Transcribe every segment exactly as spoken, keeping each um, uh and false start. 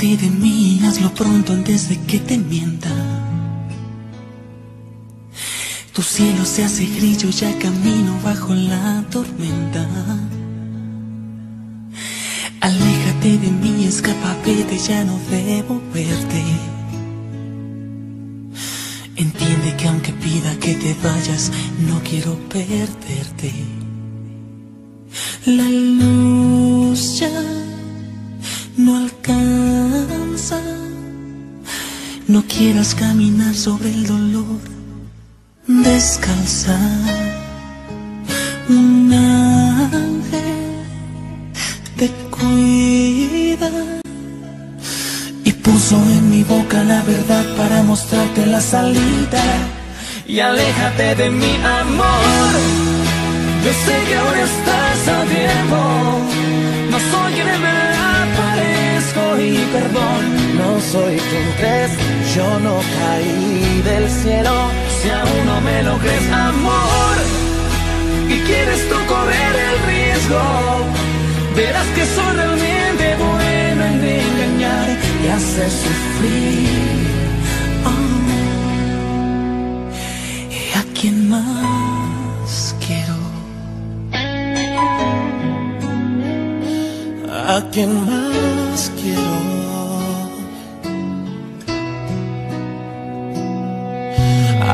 parte de mí, hazlo pronto antes de que te mienta. Tu cielo se hace gris, yo ya camino bajo la tormenta. Aléjate de mí, escapa, vete, ya no debo verte. Entiende que aunque pida que te vayas, no quiero perderte. La luz ya no alcanza, no quieras caminar sobre el dolor, descalza. Un ángel te cuida y puso en mi boca la verdad para mostrarte la salida. Y aléjate de mi amor, yo sé que ahora estás a tiempo, no soy quien me aparezco y perdón, no soy quien crees, yo no caí del cielo. Si aún no me lo crees, amor, y quieres tú correr el riesgo, verás que soy realmente bueno en engañar y hacer sufrir. Oh, ¿y a quién más? ¿A quién más quiero?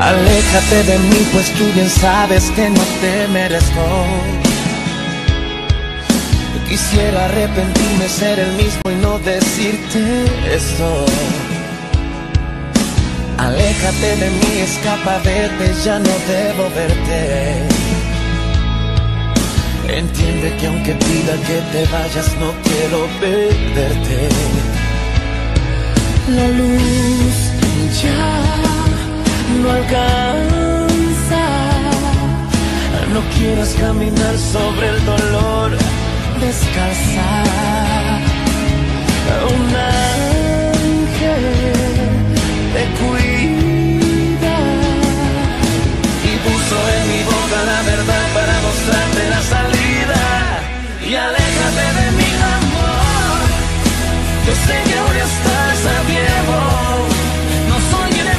Aléjate de mí, pues tú bien sabes que no te merezco. Quisiera arrepentirme, ser el mismo y no decirte esto. Aléjate de mí, escapa, vete, ya no debo verte. Entiende que aunque pida que te vayas, no quiero perderte. La luz ya no alcanza, no quieras caminar sobre el dolor, descalza. Un ángel te cuida y puso en mi boca la verdad para mostrarte la salida. Y aléjate de mi amor, yo sé que ahora estás a tiempo, no soy quien me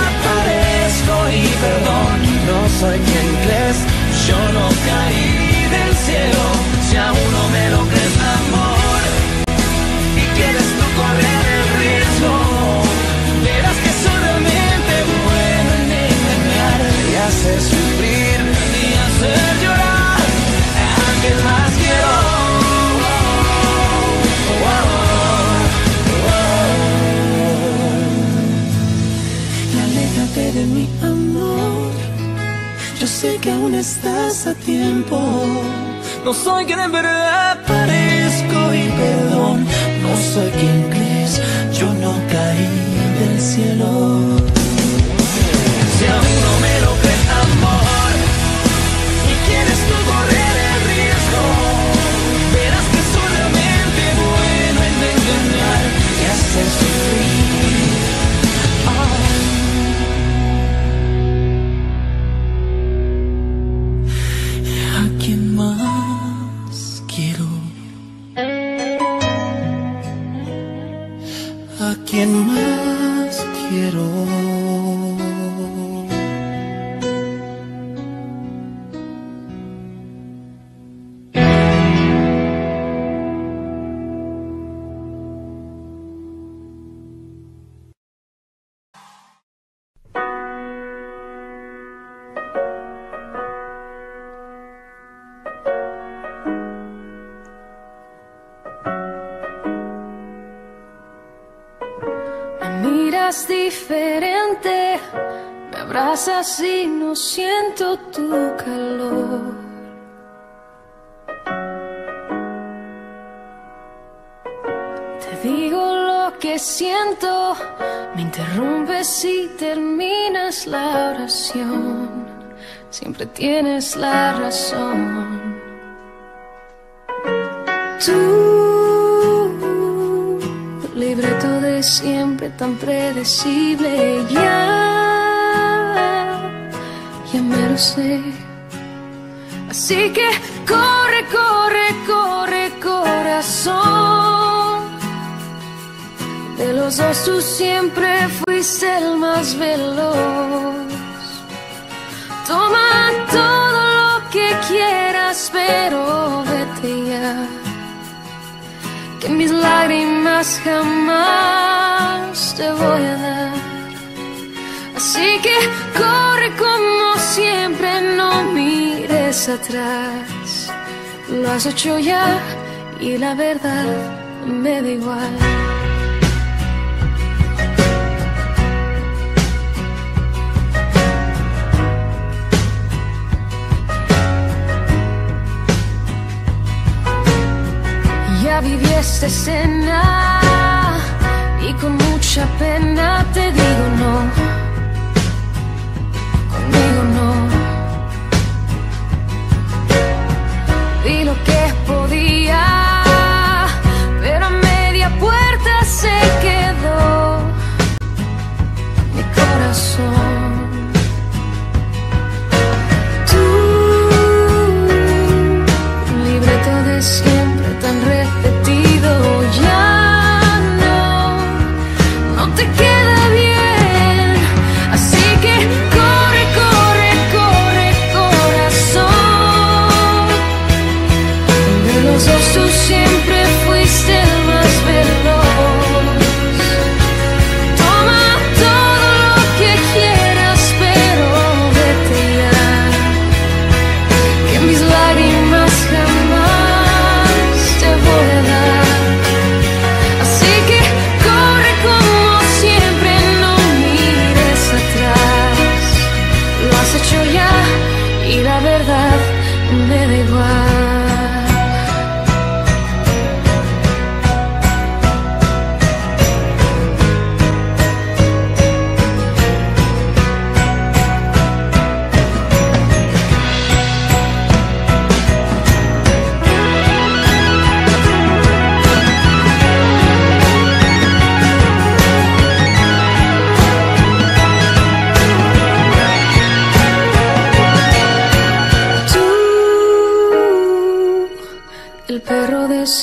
aparezco y perdón, no soy quien crees, yo no caí del cielo. Si aún no me lo crees, amor, y quieres tú correr el riesgo, verás que soy realmente bueno en engañar y hacer sufrir y hacer llorar. ¿A quién más quiero? De mi amor, yo sé que aún estás a tiempo, no soy quien en verdad parezco y perdón, no soy quien crees, yo no caí del cielo. Si aún no me lo crees, amor, y quieres tú correr el riesgo, verás que soy realmente bueno en engañar y hacer sufrir. ¿A quién más quiero? Diferente, me abrazas y no siento tu calor. Te digo lo que siento, me interrumpes y terminas la oración. Siempre tienes la razón. Tú, libreto de siempre tan predecible, ya, ya me lo sé. Así que corre, corre, corre, corazón. cosas, tú siempre fuiste el más veloz. Toma todo lo que quieras, pero vete ya, que mis lágrimas jamás te voy a dar. Así que corre como siempre, no mires atrás. Lo has hecho ya y la verdad me da igual. Ya viví esta escena y con mucha pena te digo no, conmigo no. Vi lo que podía, pero a media puerta se quedó mi corazón. Tú, libreto de siempre tan repetido, ya no, no te queda bien. Así que corre, corre, corre, corazón. De los dos tú siempre fuiste el más veloz. Toma todo lo que quieras, pero vete ya, que mis lágrimas jamás te voy a dar. Así que corre como siempre, no mires atrás. Lo has hecho ya y la verdad me da igual.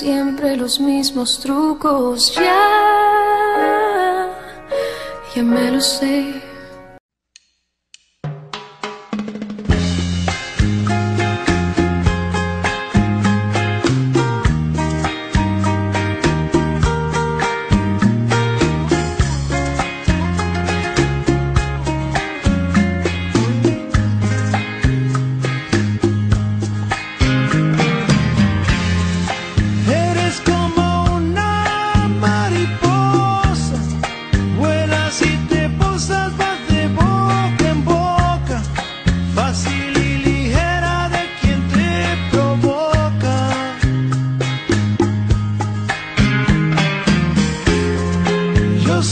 Siempre los mismos trucos, ya, ya me lo sé.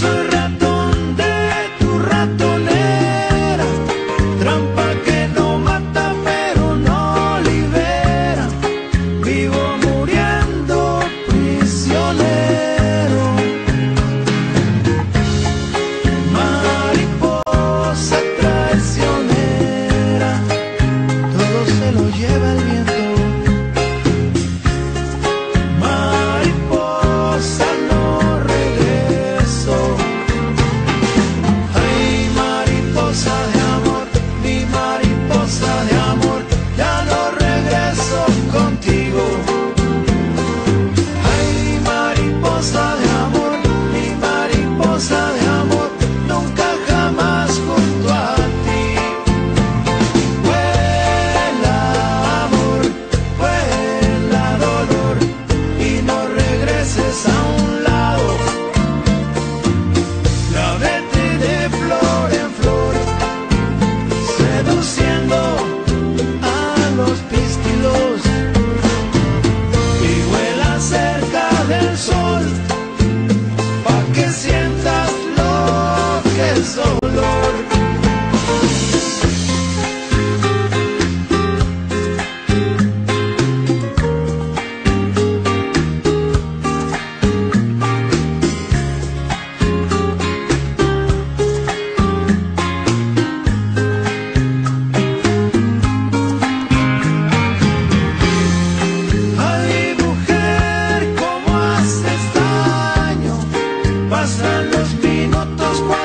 So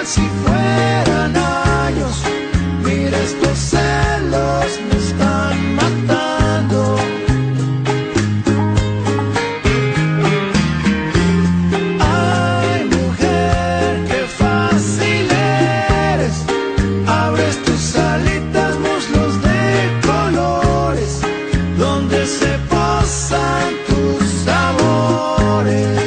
si fueran años. Mira, estos celos me están matando. Ay, mujer, qué fácil eres. Abres tus alitas, muslos de colores, donde se posan tus sabores.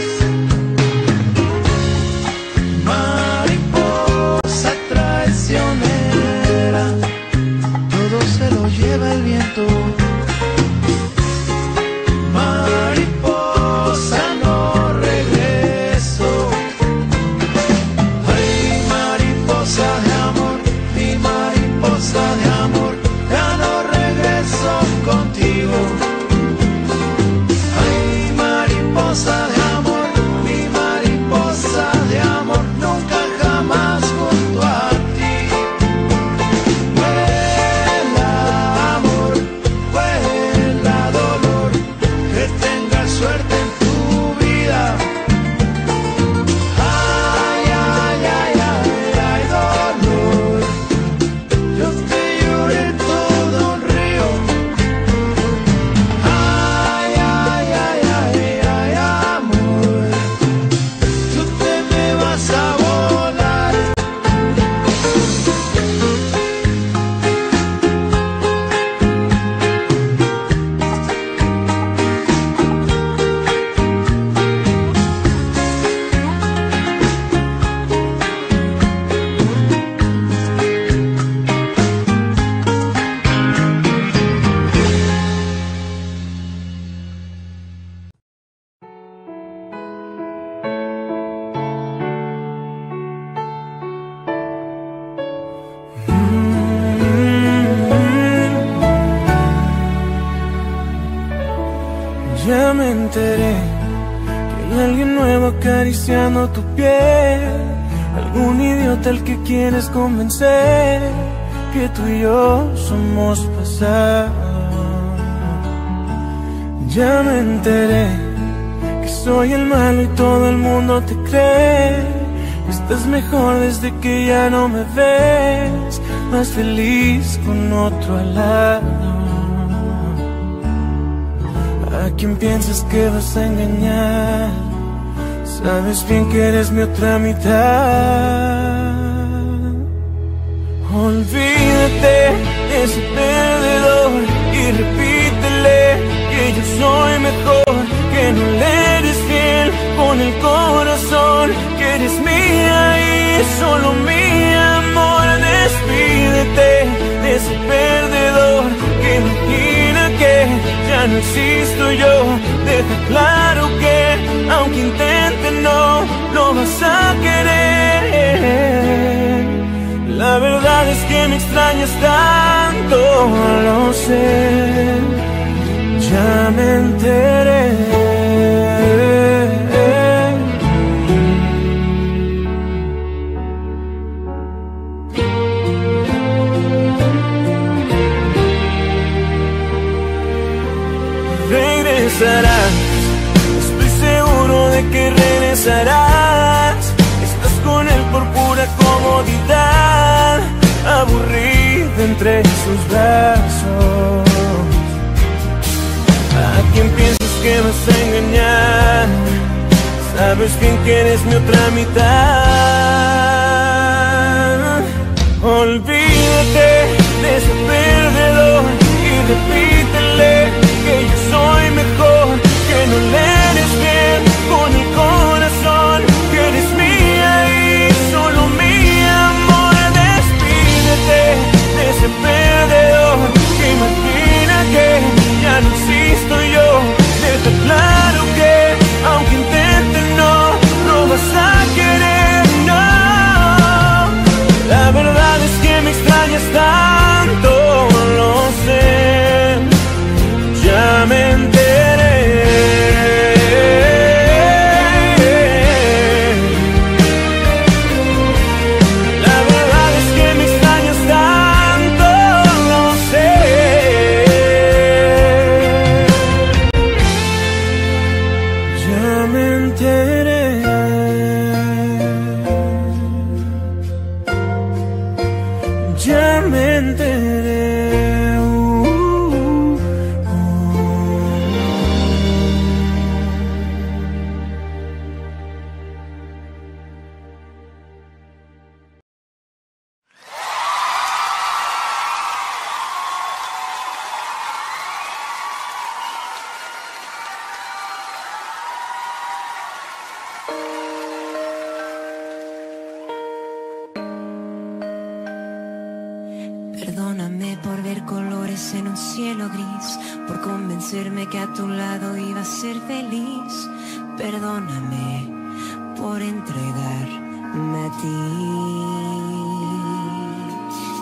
Tu piel, algún idiota al que quieres convencer que tú y yo somos pasado. Ya me enteré que soy el malo y todo el mundo te cree. Estás mejor desde que ya no me ves, más feliz con otro al lado. ¿A quién piensas que vas a engañar? Sabes bien que eres mi otra mitad. Olvídate de ese perdedor y repítele que yo soy mejor, que no le eres fiel con el corazón, que eres mía y solo mi amor. Despídete de ese perdedor que imagina que ya no existo yo. Deja claro que aunque intente no, no vas a querer. La verdad es que me extrañas tanto, lo sé, ya me enteré. Estoy seguro de que regresarás. Estás con él por pura comodidad, aburrida entre sus brazos. ¿A quién piensas que vas a engañar? Sabes bien que eres mi otra mitad. Olvídate de ese perdedor y repítele que yo soy mejor, que no le eres bien con el corazón, que eres mía y solo mi amor. Despídete de ese perdedor que imagina que ya no existo yo. Deja claro que aunque intentes no, no vas a querer, no. La verdad es que me extrañas tanto, lo sé, ya me enteré. por ver colores en un cielo gris, por convencerme que a tu lado iba a ser feliz. Perdóname por entregarme a ti.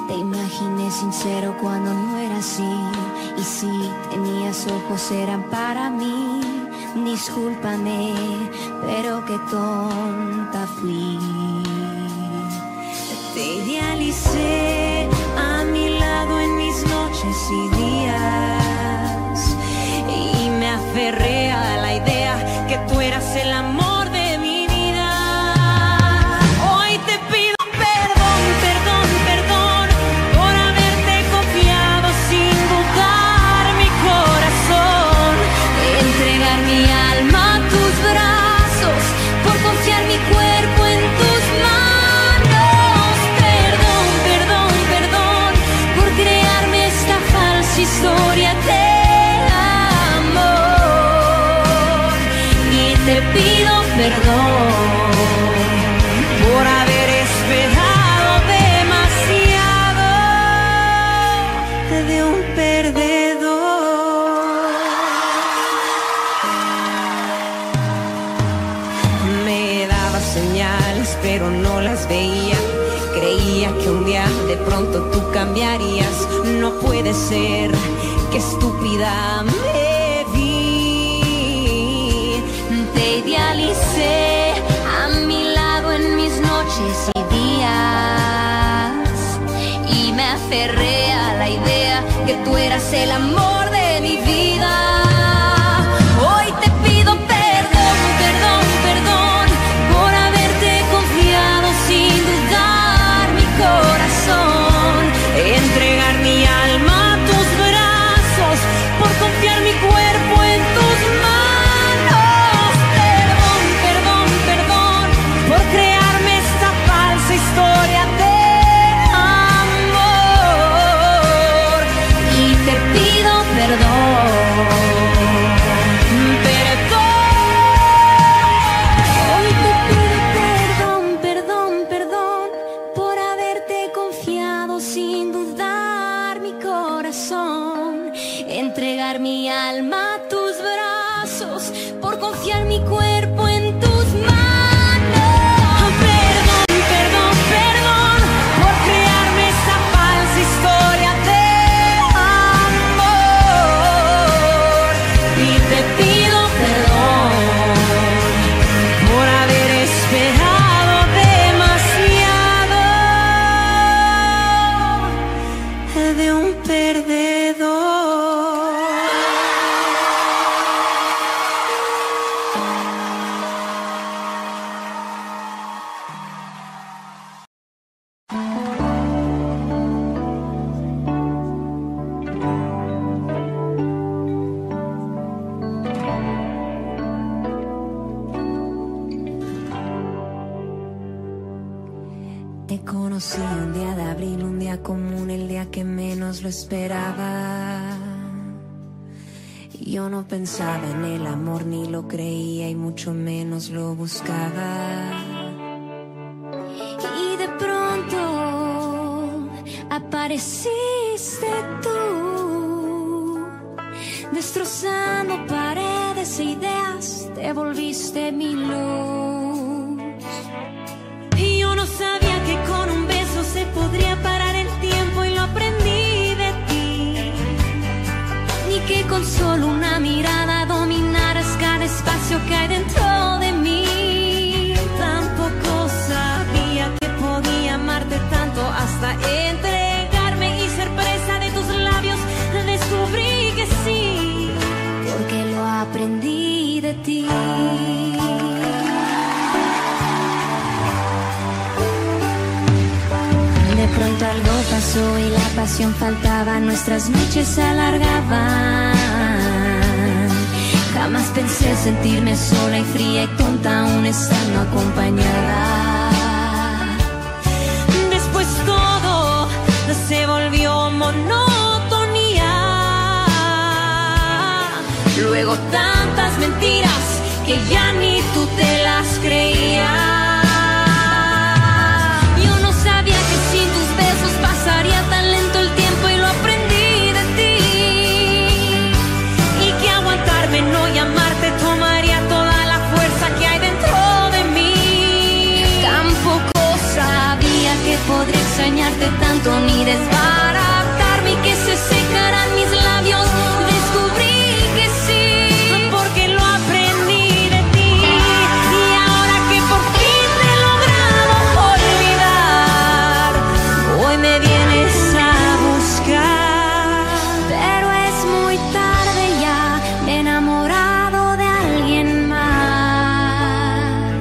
Te imaginé sincero cuando no era así, y si tenías ojos eran para mí. Discúlpame, pero qué tonta fui. Te idealicé a mi lado en mis noches y días, y me aferré a la idea que tú eras el amor. Te pido perdón por haber esperado demasiado de un perdedor. Me daba señales, pero no las veía. Creía que un día de pronto tú cambiarías. No puede ser, qué estúpida me. Te idealicé a mi lado en mis noches y días, y me aferré a la idea que tú eras el amor de mi vida. Entregar mi alma a tus brazos, por confiar mi cuerpo en tus manos. Perdón, perdón, perdón por crearme esta falsa historia de amor. Y te pido perdón por haber esperado demasiado de un perdedor. Te conocí un día de abril, un día común, el día que menos lo esperaba. Yo no pensaba en el amor, ni lo creía y mucho menos lo buscaba. Y de pronto apareciste tú, destrozando paredes e ideas, te volviste mi luz. Y yo no sabía con un beso se podría parar el tiempo y lo aprendí de ti. Ni que con solo una mirada dominaras cada espacio que hay dentro de mí. Tampoco sabía que podía amarte tanto hasta entregarme y ser presa de tus labios. Descubrí que sí, porque lo aprendí de ti. Pronto algo pasó y la pasión faltaba, nuestras noches se alargaban. Jamás pensé sentirme sola y fría y tonta aún estando acompañada. Después todo se volvió monotonía. Luego tantas mentiras que ya ni tú te las creías. Pasaría tan lento el tiempo y lo aprendí. quererte tanto ni desbaratarme, y que se secarán mis labios. Descubrí que sí, porque lo aprendí de ti. Y ahora que por fin te he logrado olvidar, hoy me vienes a buscar. Pero es muy tarde ya, me he enamorado de alguien más.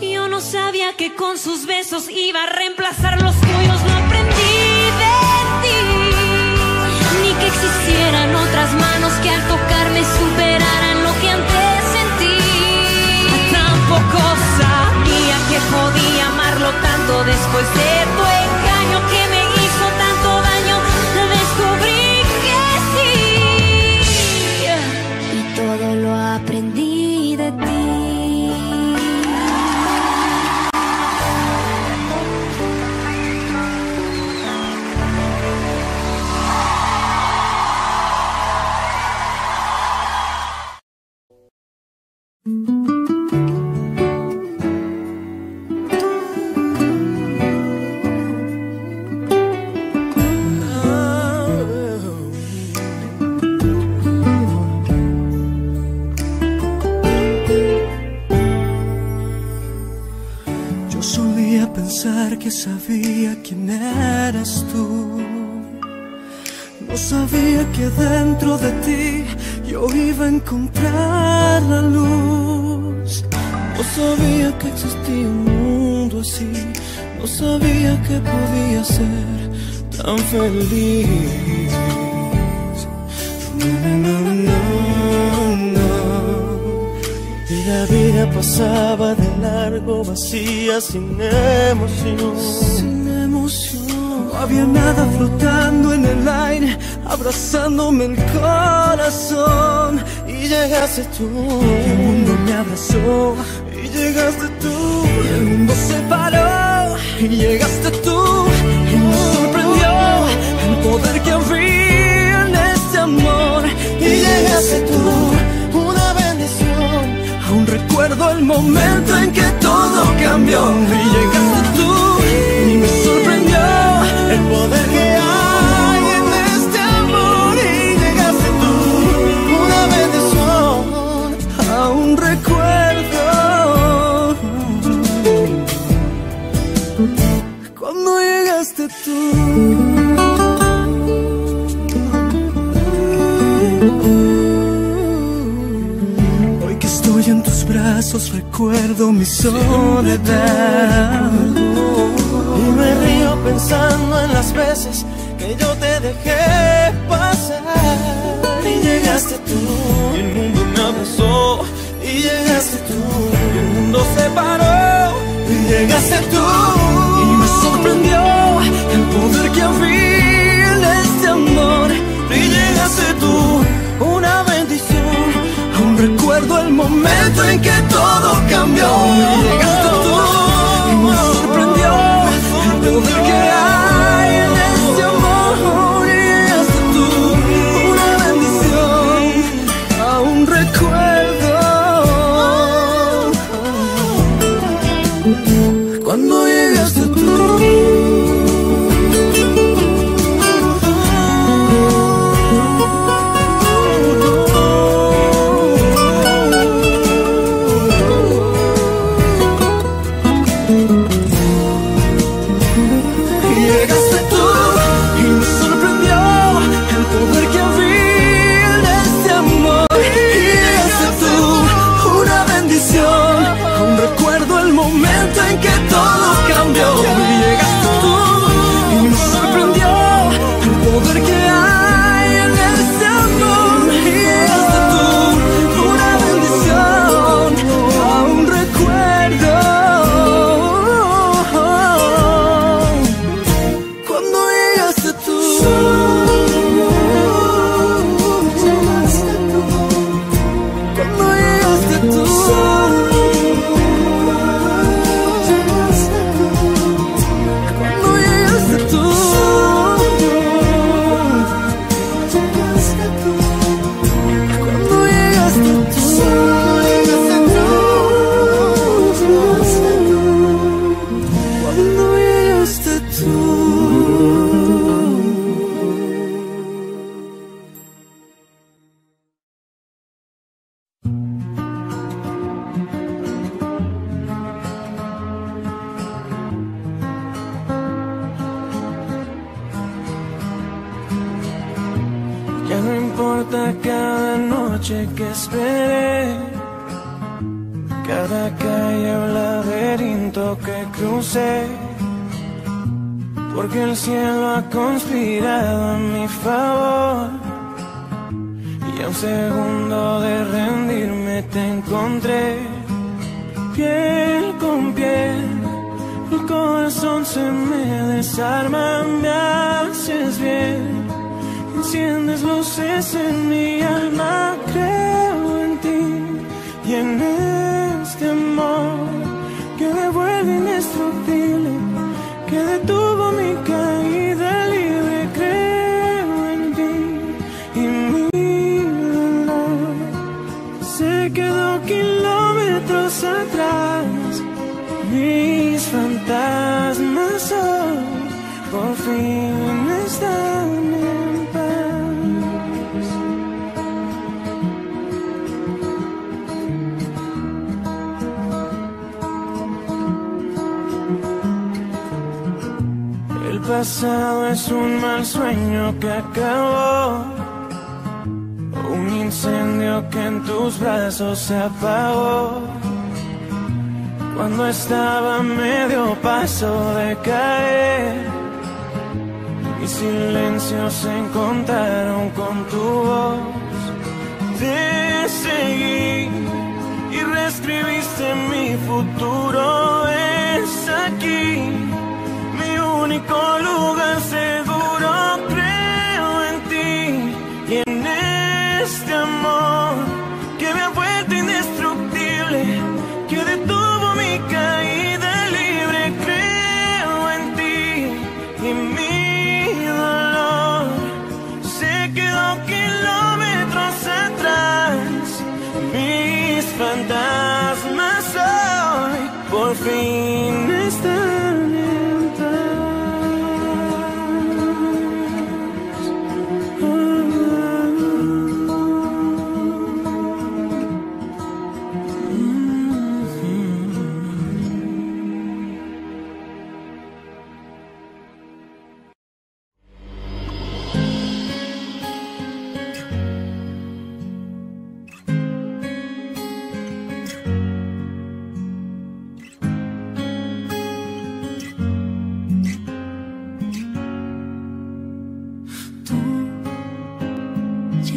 Yo no sabía que con sus besos iba a reemplazar los tuyos. No aprendí de ti, ni que existieran otras manos que al tocarme superaran lo que antes sentí. Tampoco sabía que podía amarlo tanto después de tu engaño que me hizo tanto daño. Descubrí que sí, y todo lo aprendí de ti. Que sabía quién eras tú, no sabía que dentro de ti yo iba a encontrar la luz. No sabía que existía un mundo así, no sabía que podía ser tan feliz. No, no, no, no. Y la vida pasaba de largo, vacía, sin emoción. Sin emoción. No había nada flotando en el aire, abrazándome el corazón. Y llegaste tú, y el mundo me abrazó. Y llegaste tú, y el mundo se paró. Y llegaste tú, y nos sorprendió el poder que había en este amor. Y llegaste tú, una bendición. Aún recuerdo el momento en que todo cambió. Y llegaste tú, y me sorprendió el poder que hay en este amor. Y llegaste tú, una bendición. Aún recuerdo cuando llegaste tú. Recuerdo mi soledad y me río pensando en las veces que yo te dejé pasar. Y llegaste tú, y el mundo me abrazó. Y llegaste tú, y el mundo se paró. Y llegaste tú, y me sorprendió el poder que había en este amor. Y llegaste tú, una bendición. Aún recuerdo el momento en que todo cambió. Y llegaste tú, y me sorprendió el poder que hay en este amor. Y llegaste tú, una bendición. Aún recuerdo cuando llegaste tú. a cada noche que esperé, cada calle o laberinto que crucé, porque el cielo ha conspirado a mi favor, y a un segundo de rendirme te encontré, piel con piel. El corazón se me desarma, me haces bien, enciendes luces en mi alma, creo en ti y en este amor que me vuelve indestructible, que detuvo mi caída libre, creo en ti y mi dolor se quedó kilómetros atrás. Mis fantasmas hoy por fin están en paz. El pasado es un mal sueño que acabó, un incendio que en tus brazos se apagó. Cuando estaba a medio paso de caer, mis silencios se encontraron con tu voz. Te seguí y reescribiste mi futuro. Es aquí mi único lugar seguro. Creo en ti y en este amor que me ha vuelto indestructible, que de todo caída libre, creo en ti y mi dolor se quedó kilómetros atrás. Mis fantasmas hoy por fin están en paz. Oh, oh, oh. Mm -hmm.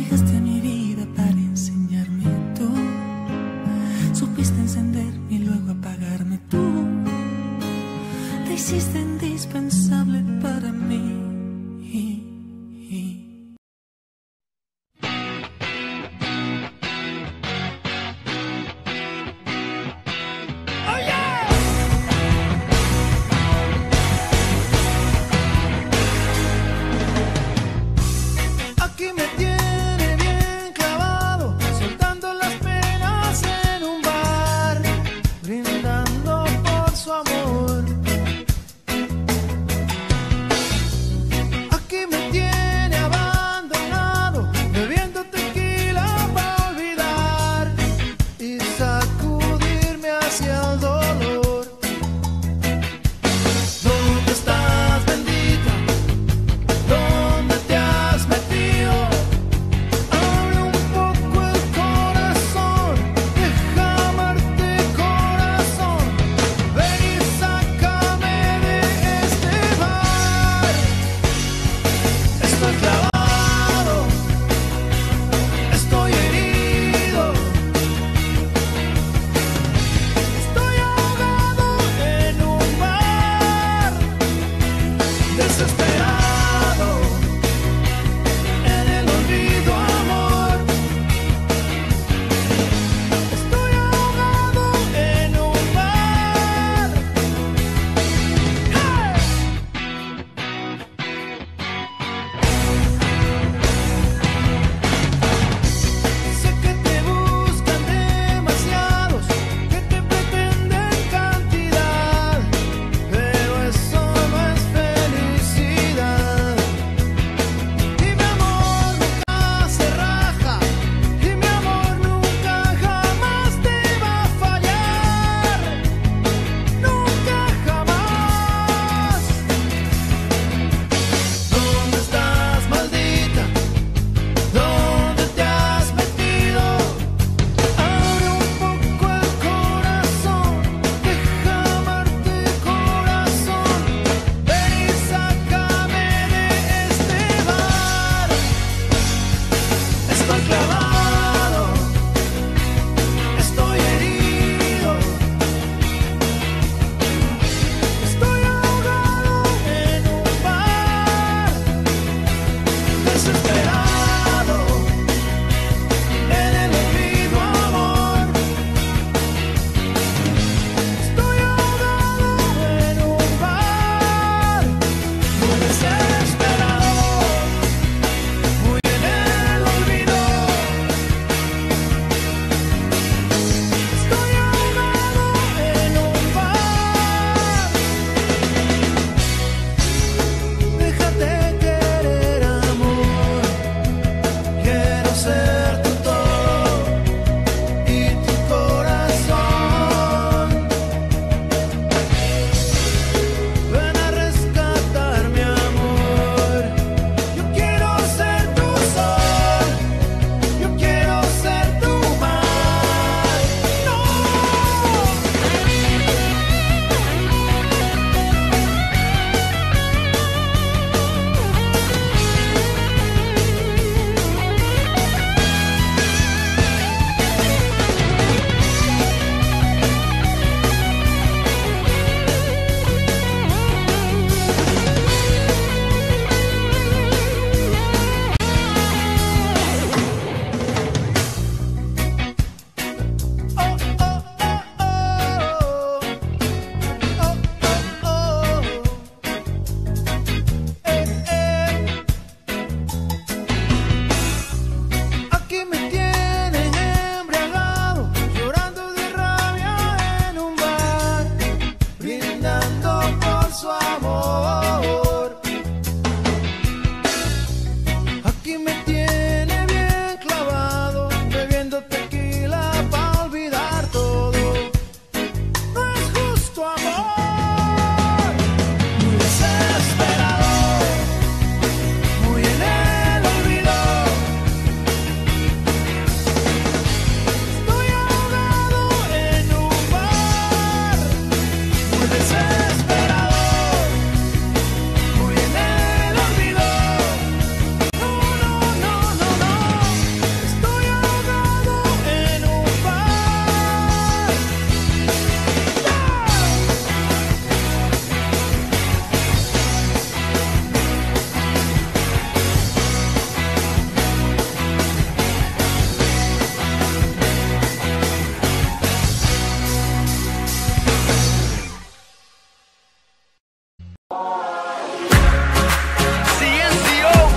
C N C O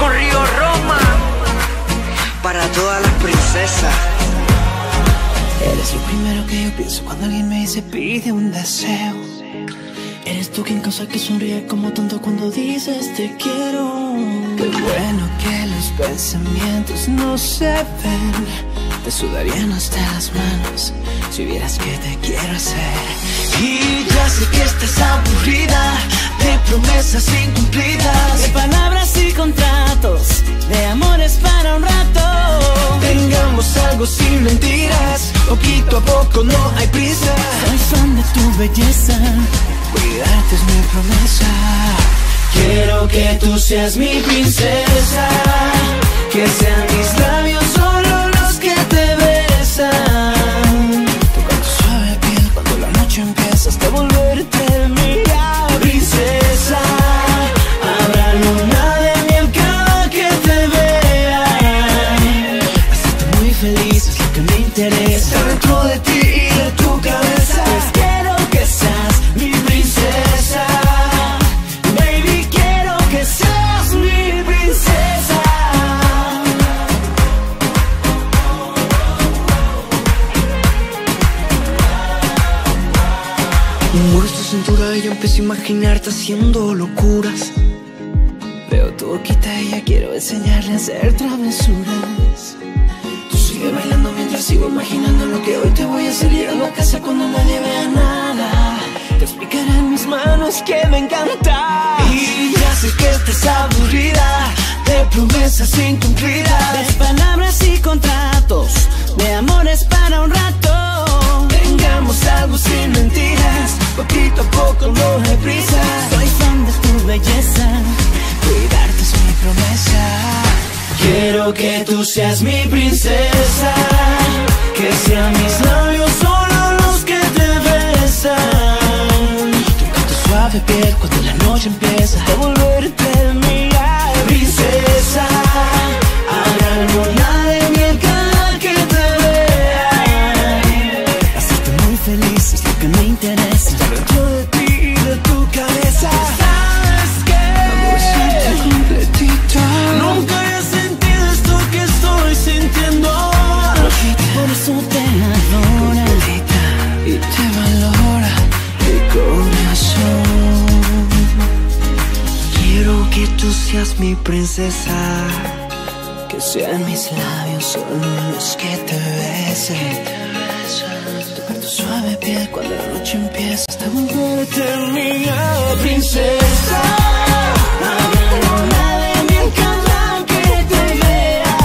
con Río Roma. Para todas las princesas. Eres lo primero que yo pienso cuando alguien me dice pide un deseo. Eres tú quien causa que sonríe como tonto cuando dices te quiero. Qué bueno que los pensamientos no se ven. Te sudarían hasta las manos si vieras que te quiero hacer. Y ya sé que estás aburrida de promesas incumplidas, de palabras y contratos, de amores para un rato. Tengamos algo sin mentiras, poquito a poco, no hay prisa. Soy fan de tu belleza, cuidarte es mi promesa. Quiero que tú seas mi princesa, que sean mis labios solo los que te besan, tocando suave piel cuando la noche empieza hasta volverte mía. Princesa, habrá luna de miel cada que te vea. Hacerte muy feliz es lo que me interesa, estar dentro de ti y de tu cabeza. Pues quiero que seas mi princesa, baby, quiero que seas mi princesa. Mueves tu cintura y yo empiezo a imaginarte haciendo locuras. Veo tu boquita y ya quiero enseñarle a hacer travesuras. Tú sigue bailando mientras sigo imaginando lo que hoy te voy a hacer. Llegando a casa cuando nadie vea nada, te explicaré en mis manos que me encanta. Y ya sé que estás aburrida de promesas incumplidas, de palabras y contratos, de amores para un rato. Tengamos algo sin mentiras, poquito a poco no hay prisa. Soy fan de tu belleza, cuidarte es mi promesa. Quiero que tú seas mi princesa, que sean mis labios solo los que te besan, tocando suave piel cuando la noche empieza a volverte mía. Princesa, habrá luna de miel cada que te vea. Hacerte muy feliz es lo que me interesa, estar dentro de ti y de tu cabeza. ¿Sabes qué? Abrazarte completita. Nunca había sentido esto que estoy sintiendo ahora. Por eso te adora y te valora el corazón. Quiero que tú seas mi princesa, que sean mis labios solo los que te besen, tocar tu suave piel cuando la noche empieza hasta volverte mía. Princesa, luna de miel cada que te vea,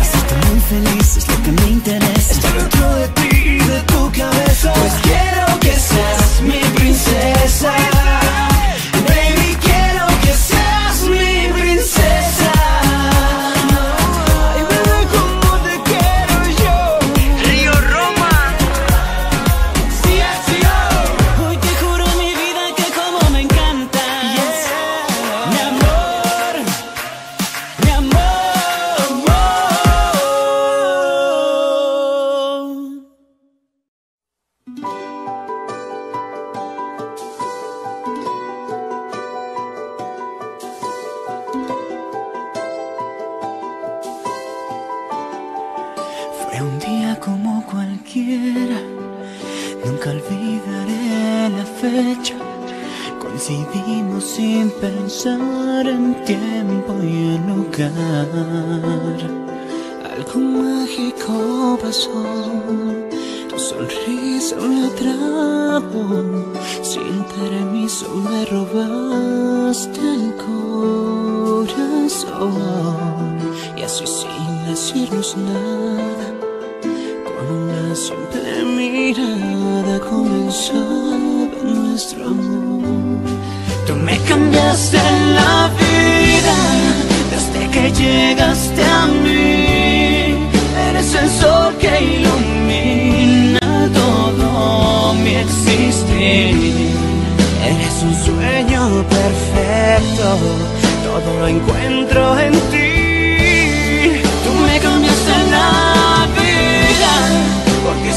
hacerte muy feliz es lo que me interesa, estar dentro de ti y de tu cabeza. Pues quiero que seas mi princesa,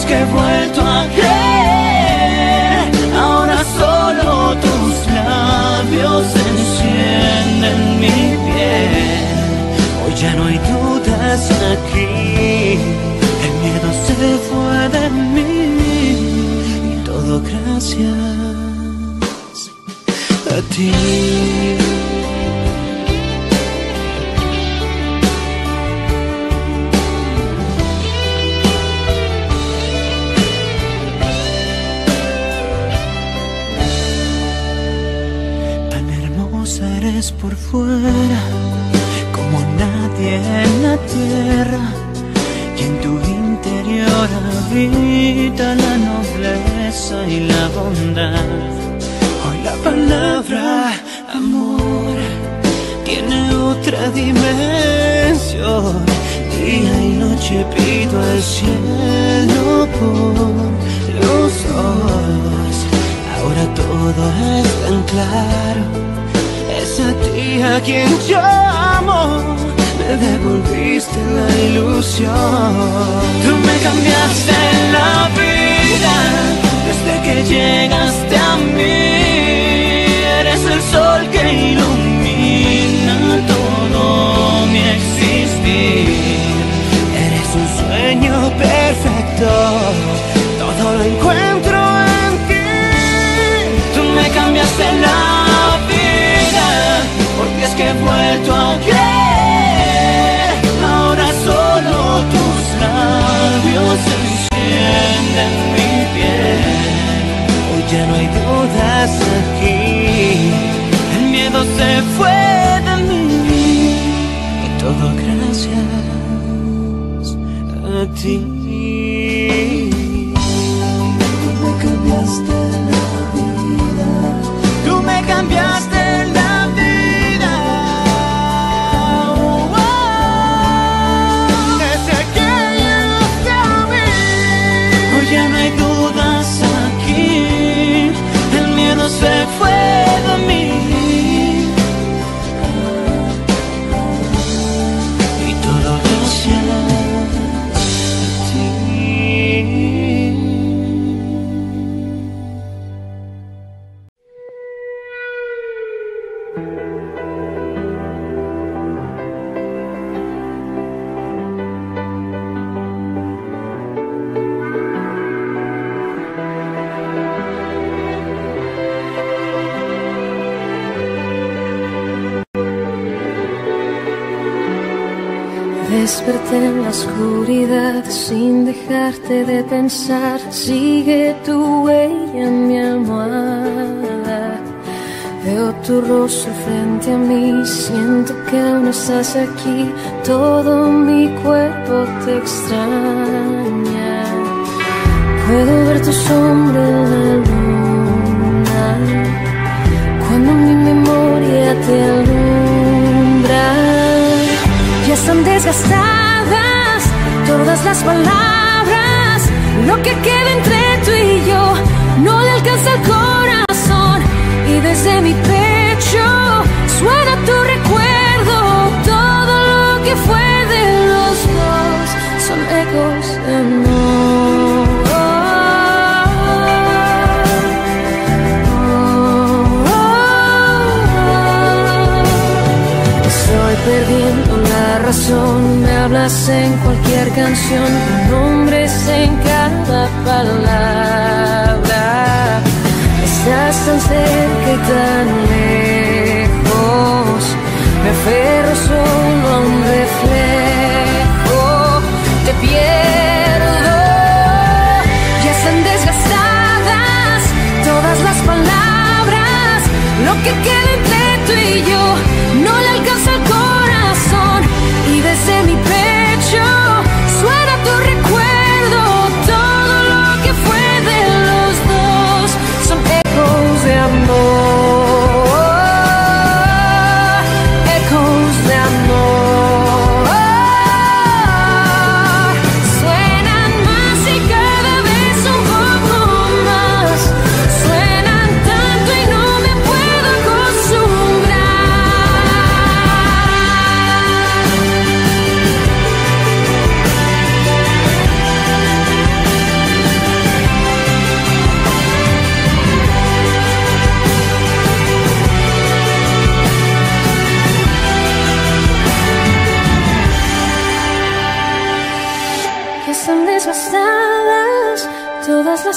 he vuelto a creer, ahora solo ya no hay dudas aquí, el miedo se fue de mí, y todo gracias a ti. Eres por fuera como nadie en la tierra, y en tu interior habita la nobleza y la bondad. Hoy la palabra amor tiene otra dimensión. Día y noche pido al cielo por los ojos. Ahora todo es tan claro. A ti a quien yo amo, me devolviste la ilusión. Tú me cambiaste la vida desde que llegaste a mí. Eres el sol que ilumina todo mi existir. Eres un sueño perfecto, todo lo encuentro en ti. Tú me cambiaste la que he vuelto a creer, ahora solo tus labios encienden mi piel. Hoy ya no hay dudas aquí, el miedo se fue de mí, y todo gracias a ti. Tú me cambiaste la vida, tú me cambiaste. Desperté en la oscuridad sin dejarte de pensar. Sigue tu huella en mi almohada. Veo tu rostro frente a mí, siento que aún estás aquí. Todo mi cuerpo te extraña. Puedo ver tu sombra en la luna cuando mi memoria te alumbra. Ya están desgastadas todas las palabras. Lo que queda entre tú y yo no le alcanza el corazón. Y desde mi pecho suena tu recuerdo. Todo lo que fue de los dos son ecos de amor. Oh, oh, oh, oh, oh. Estoy perdiendo razón, me hablas en cualquier canción, tu nombre es en cada palabra. Estás tan cerca y tan lejos, me aferro solo a un reflejo, te pierdo. Ya están desgastadas todas las palabras, lo que queda entre tú y yo no le alcanza el corazón. Desde mi pecho suena tu recuerdo. Todo lo que fue de los dos son ecos de amor.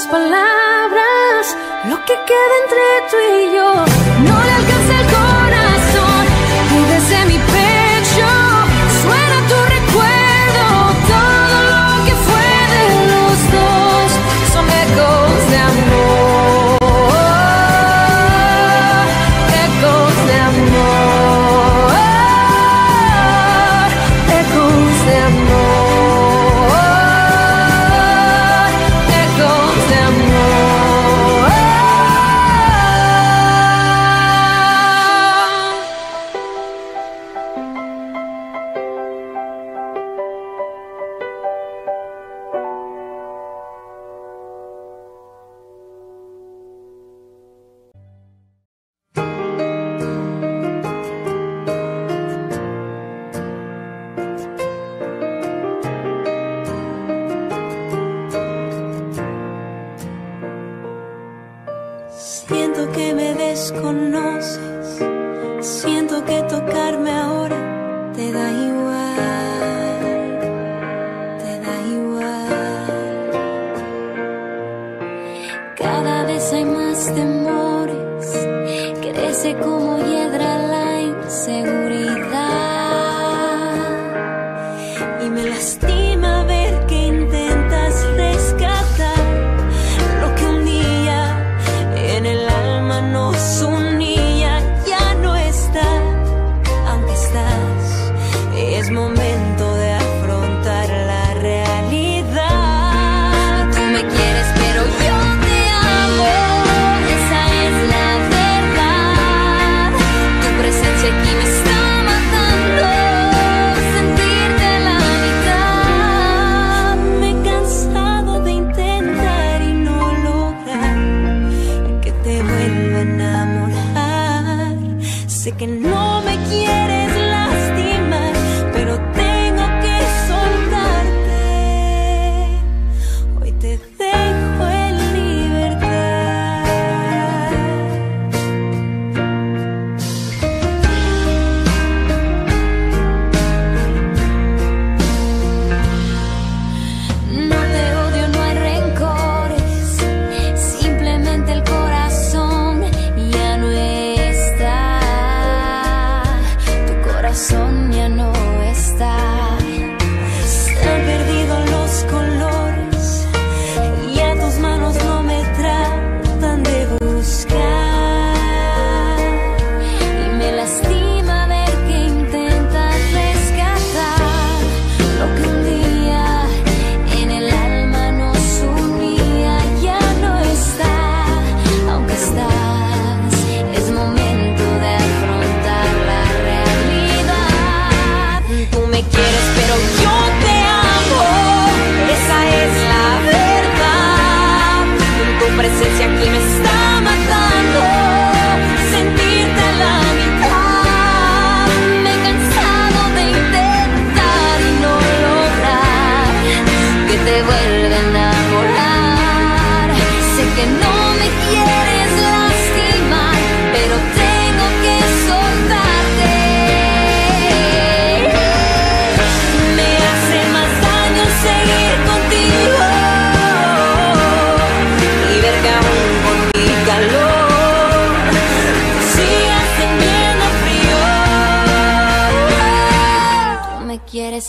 las palabras, lo que queda entre tú y yo. No le alcanza el corazón y desde mi pecho suena tu recuerdo. Todo lo que fue de los dos son ecos de amor, ecos de amor, ecos de amor.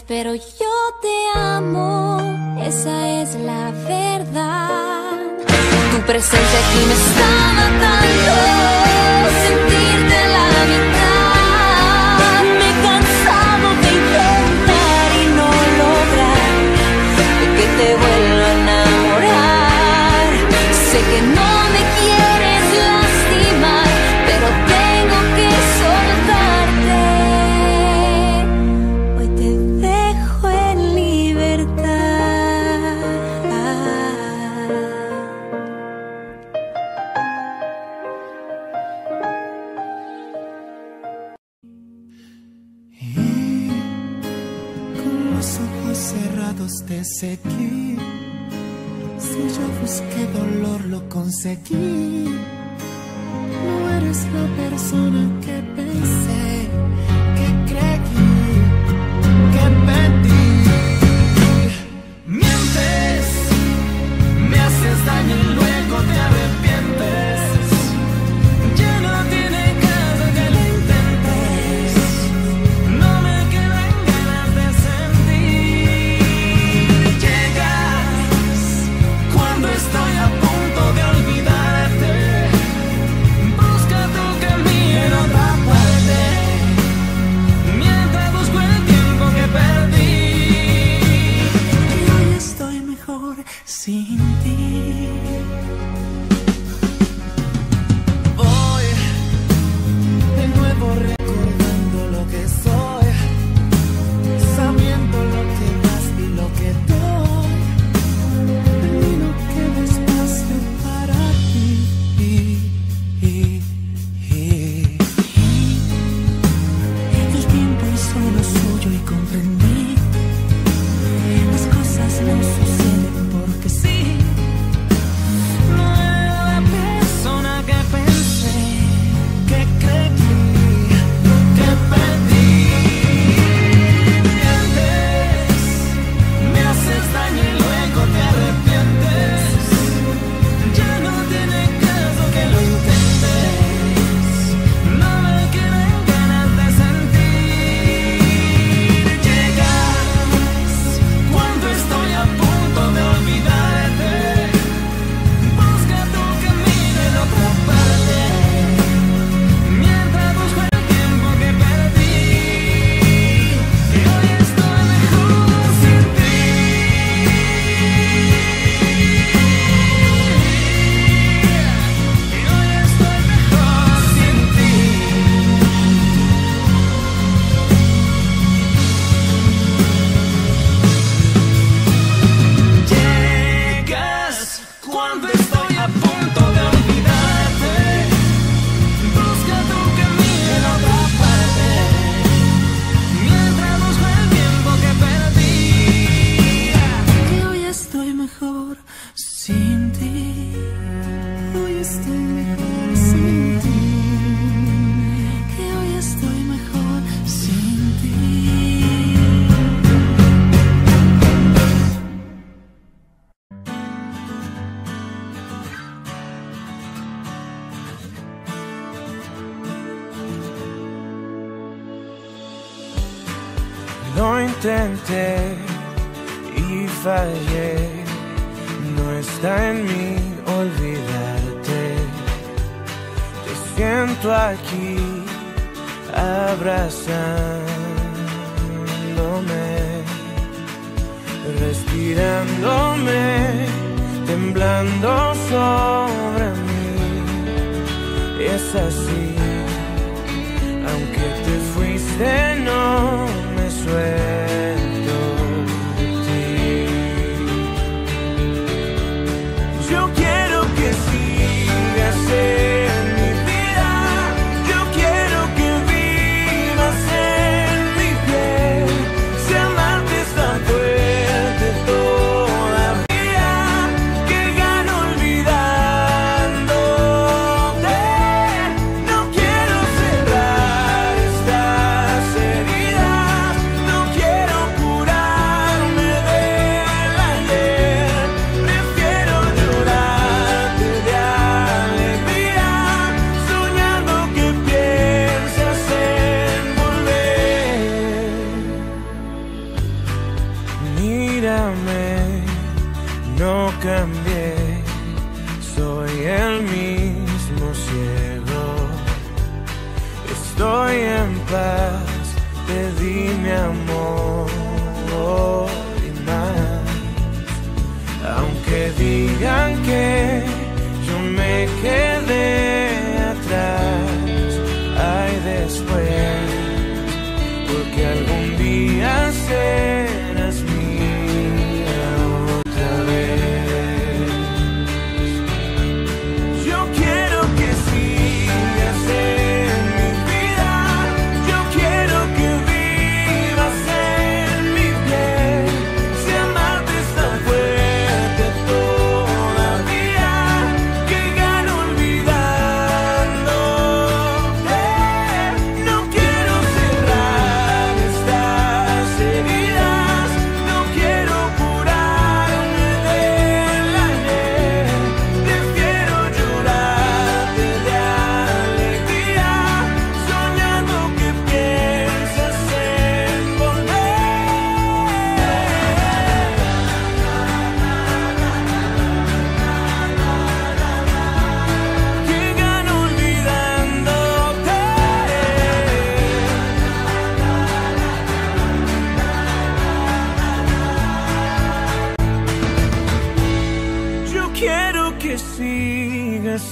Pero yo te amo, esa es la verdad. Tu presencia aquí me está matando, sentirte a la mitad. Me he cansado de intentar y no lograr que te vuelva a enamorar. Sé que no me quieres lastimar, pero tengo que soltarte. Te seguí. Si yo busqué dolor, lo conseguí. No eres la persona que pensé, que creí, que pedí. Mientes, me haces daño. Lo intenté y fallé, no está en mí olvidarte. Te siento aquí abrazándome, respirándome, temblando sobre mí. Es así, aunque te fuiste no me suelto de ti. Yo quiero que sigas en mi vida, yo quiero que vivas en mi piel. Si amarte es tan fuerte todavía, que gano olvidándote. No quiero cerrar estas heridas, cambié, soy el mismo ciego. Estoy en paz, te di mi amor y más. Aunque digan que yo me quedé atrás, ay después, porque algún día serás mía otra vez.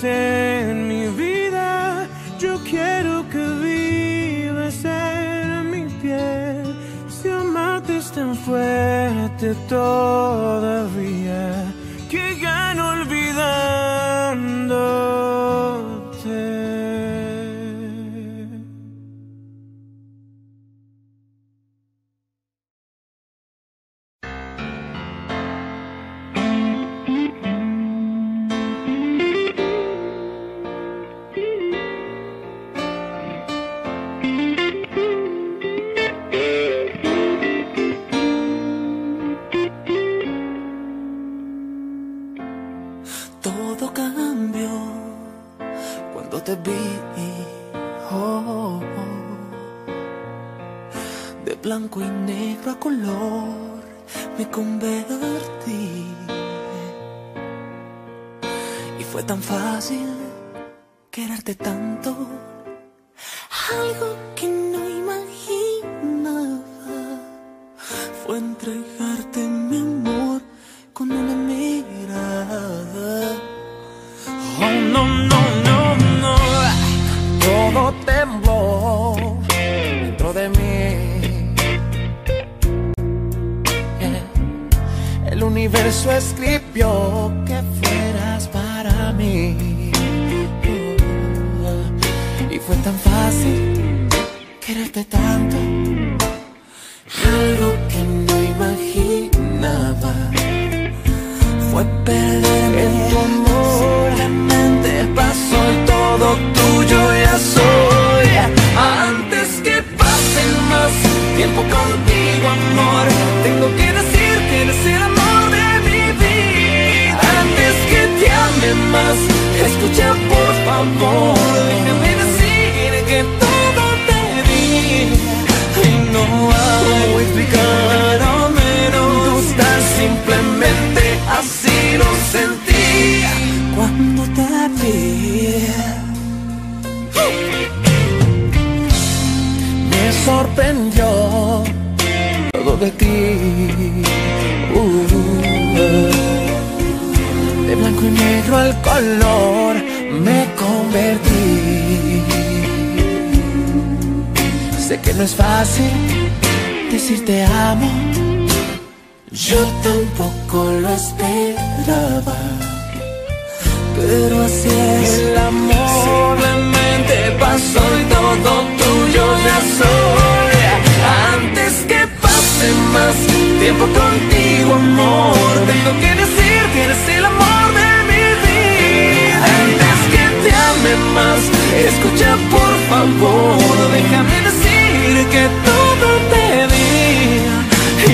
En mi vida, yo quiero que vivas en mi piel. Si amarte es tan fuerte todavía, que gano olvidándote. Te vi, oh, oh. De blanco y negro a color me convertí, y fue tan fácil quererte tanto, algo que no imaginaba, fue entregarte mi amor con una mirada. Oh, no, no, no. Todo tembló dentro de mí, yeah. El universo escribió que fueras para mí, uh, y fue tan fácil quererte tanto, algo que no imaginaba, fue perderme en tu amor. Simplemente Escucha por favor, déjame decir que todo te di y no hay explicar a menos tan simplemente así lo sentí cuando te vi. Me sorprendió todo de ti. Uh, De blanco y negro al color me convertí. Sé que no es fácil decir te amo, yo tampoco lo esperaba, pero así es el amor. Simplemente pasó y todo tuyo ya soy. Antes que pase más tiempo contigo, amor, tengo que decir que eres el amor. Más. Escucha por favor, déjame decir que todo te di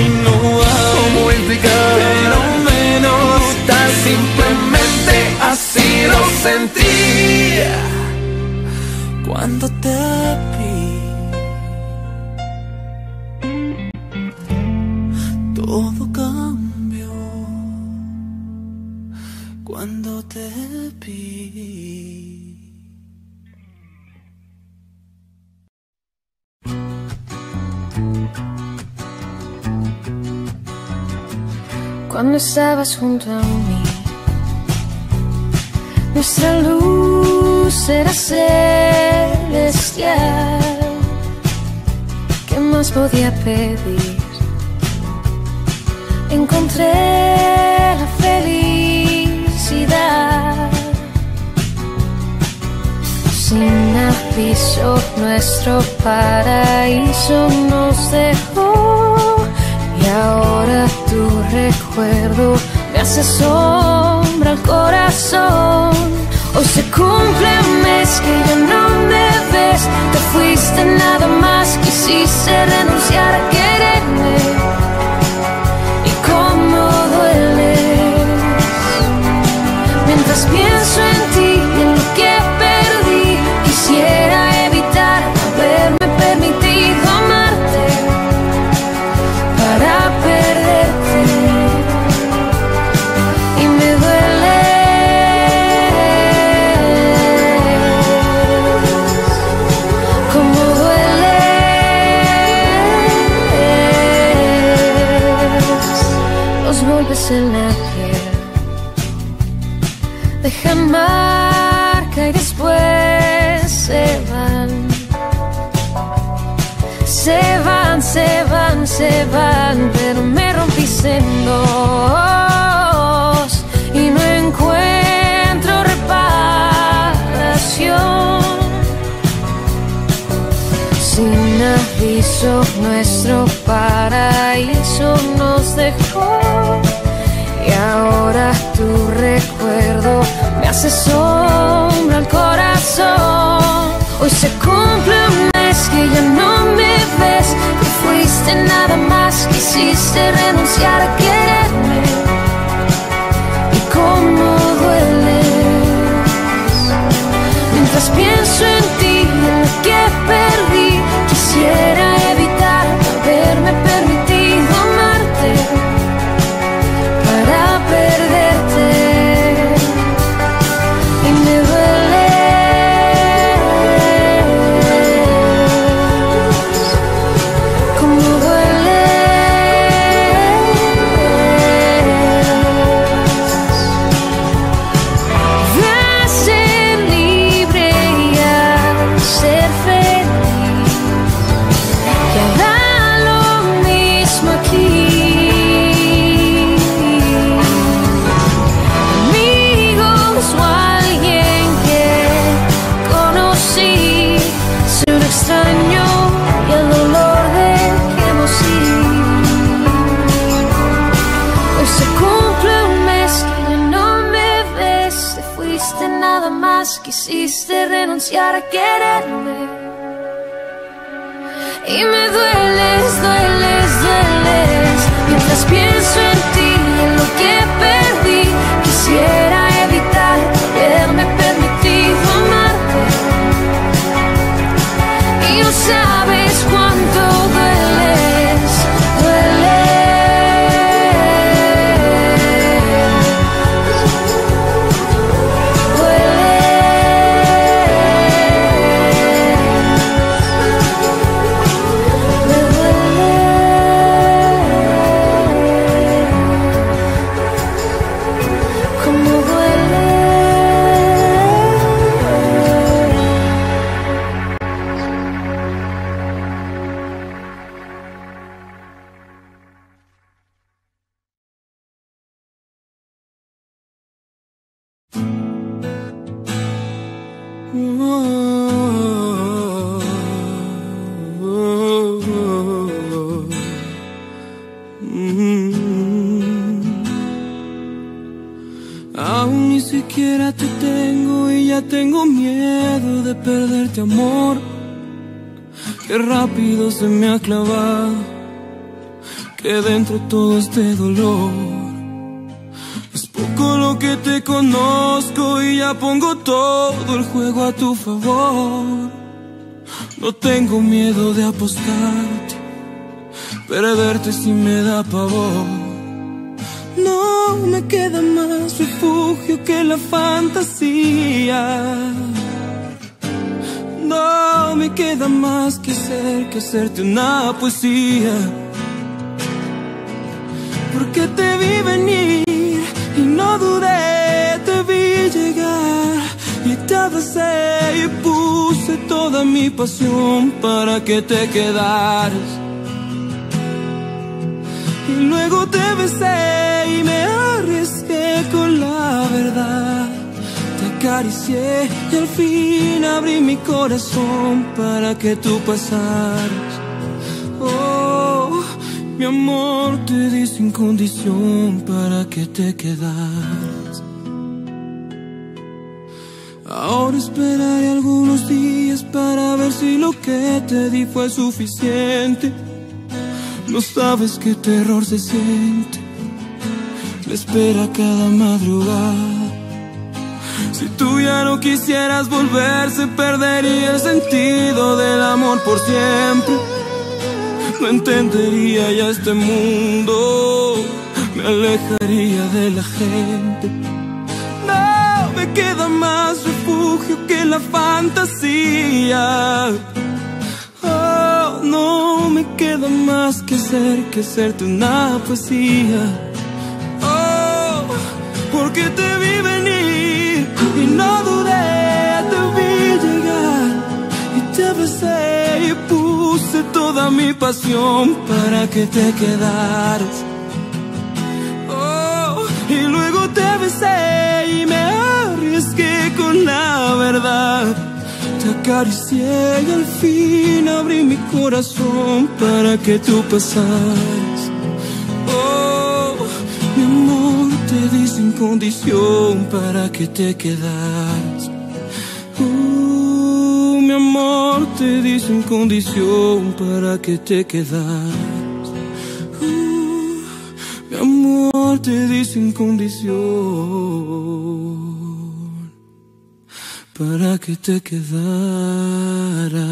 y no hay cómo explicar, pero menos tan simplemente así lo sentí cuando te vi. Todo cambió cuando te vi. Cuando estabas junto a mí, nuestra luz era celestial. ¿Qué más podía pedir? Encontré la felicidad. Sin aviso, nuestro paraíso nos dejó y ahora tu recuerdo me hace sombra al corazón. Hoy se cumple un mes que ya no me ves, te fuiste nada más, quisiste renunciar a quererme. Y cómo dueles, mientras pienso en ti y en lo que perdí, quisiera evitar haberme permitido amarte para perderte. En la piel dejan marca y después se van, se van, se van, se van, pero me rompiste en dos y no encuentro reparación. Sin aviso, nuestro paraíso nos dejó. Y ahora tu recuerdo me hace sombra al corazón. Hoy se cumple un mes que ya no me ves, te fuiste nada más, quisiste renunciar a quererme. Y cómo dueles, mientras pienso en ti, en lo que perdí, quisiera evitar haberme permitido amarte. Quisiste renunciar a quererme y me dueles, dueles, dueles. Mientras pienso en ti, en lo que perdí, quisiera evitar haberme perdido. Aún ni siquiera te tengo y ya tengo miedo de perderte, amor. Qué rápido se me ha clavado, que dentro todo este dolor. Es poco lo que te conozco y ya pongo todo el juego a tu favor. No tengo miedo de apostarte, perderte si me da pavor. No me queda más refugio que la fantasía. No me queda más que hacer que hacerte una poesía. Porque te vi venir y no dudé, te vi llegar y te abracé y puse toda mi pasión para que te quedaras. Y luego te besé y me arriesgué con la verdad. Te acaricié y al fin abrí mi corazón para que tú pasaras. Oh, mi amor, te di sin condición para que te quedaras. Ahora esperaré algunos días para ver si lo que te di fue suficiente. No sabes qué terror se siente, me espera cada madrugada. Si tú ya no quisieras volver, se perdería el sentido del amor por siempre. No entendería ya este mundo, me alejaría de la gente. No me queda más refugio que la fantasía. No me queda más que hacer que hacerte una poesía. Oh, porque te vi venir y no dudé, te vi llegar y te abracé y puse toda mi pasión para que te quedaras. Oh, y luego te besé y me arriesgué con la verdad. Te acaricié y al fin abrí mi corazón para que tú pasaras. Oh, mi amor, te di sin condición para que te quedaras. Oh, mi amor, te di sin condición para que te quedaras. Oh, mi amor, te di sin condición para que te quedaras.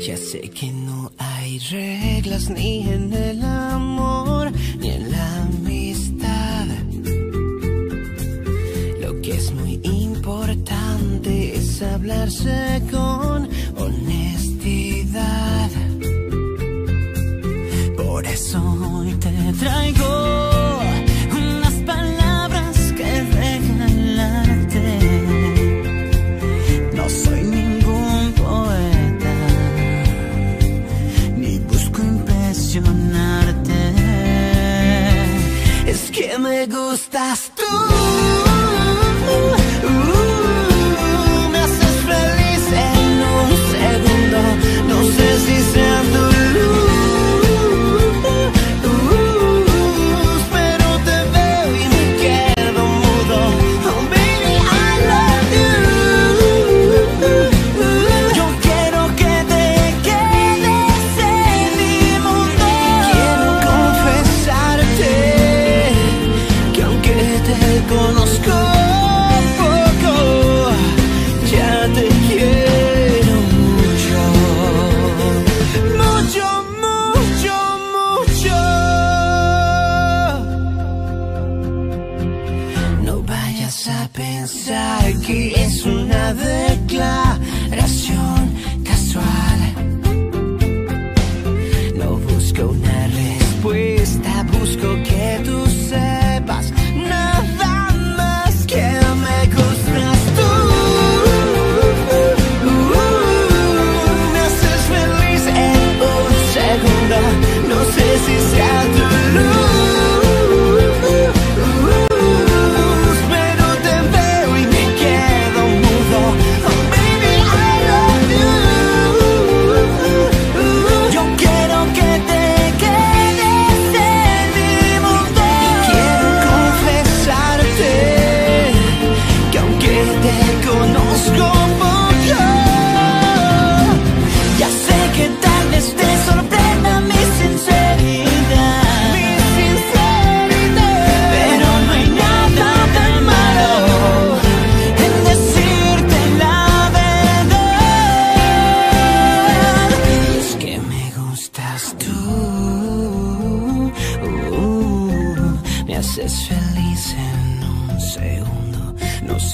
Ya sé que no hay reglas ni en el amor ni en la amistad. Lo que es muy importante es hablarse con honestidad. Por eso hoy te traigo unas palabras que regalarte. No soy ningún poeta, ni busco impresionarte. Es que me gustas tú. No sé si sea tu luz,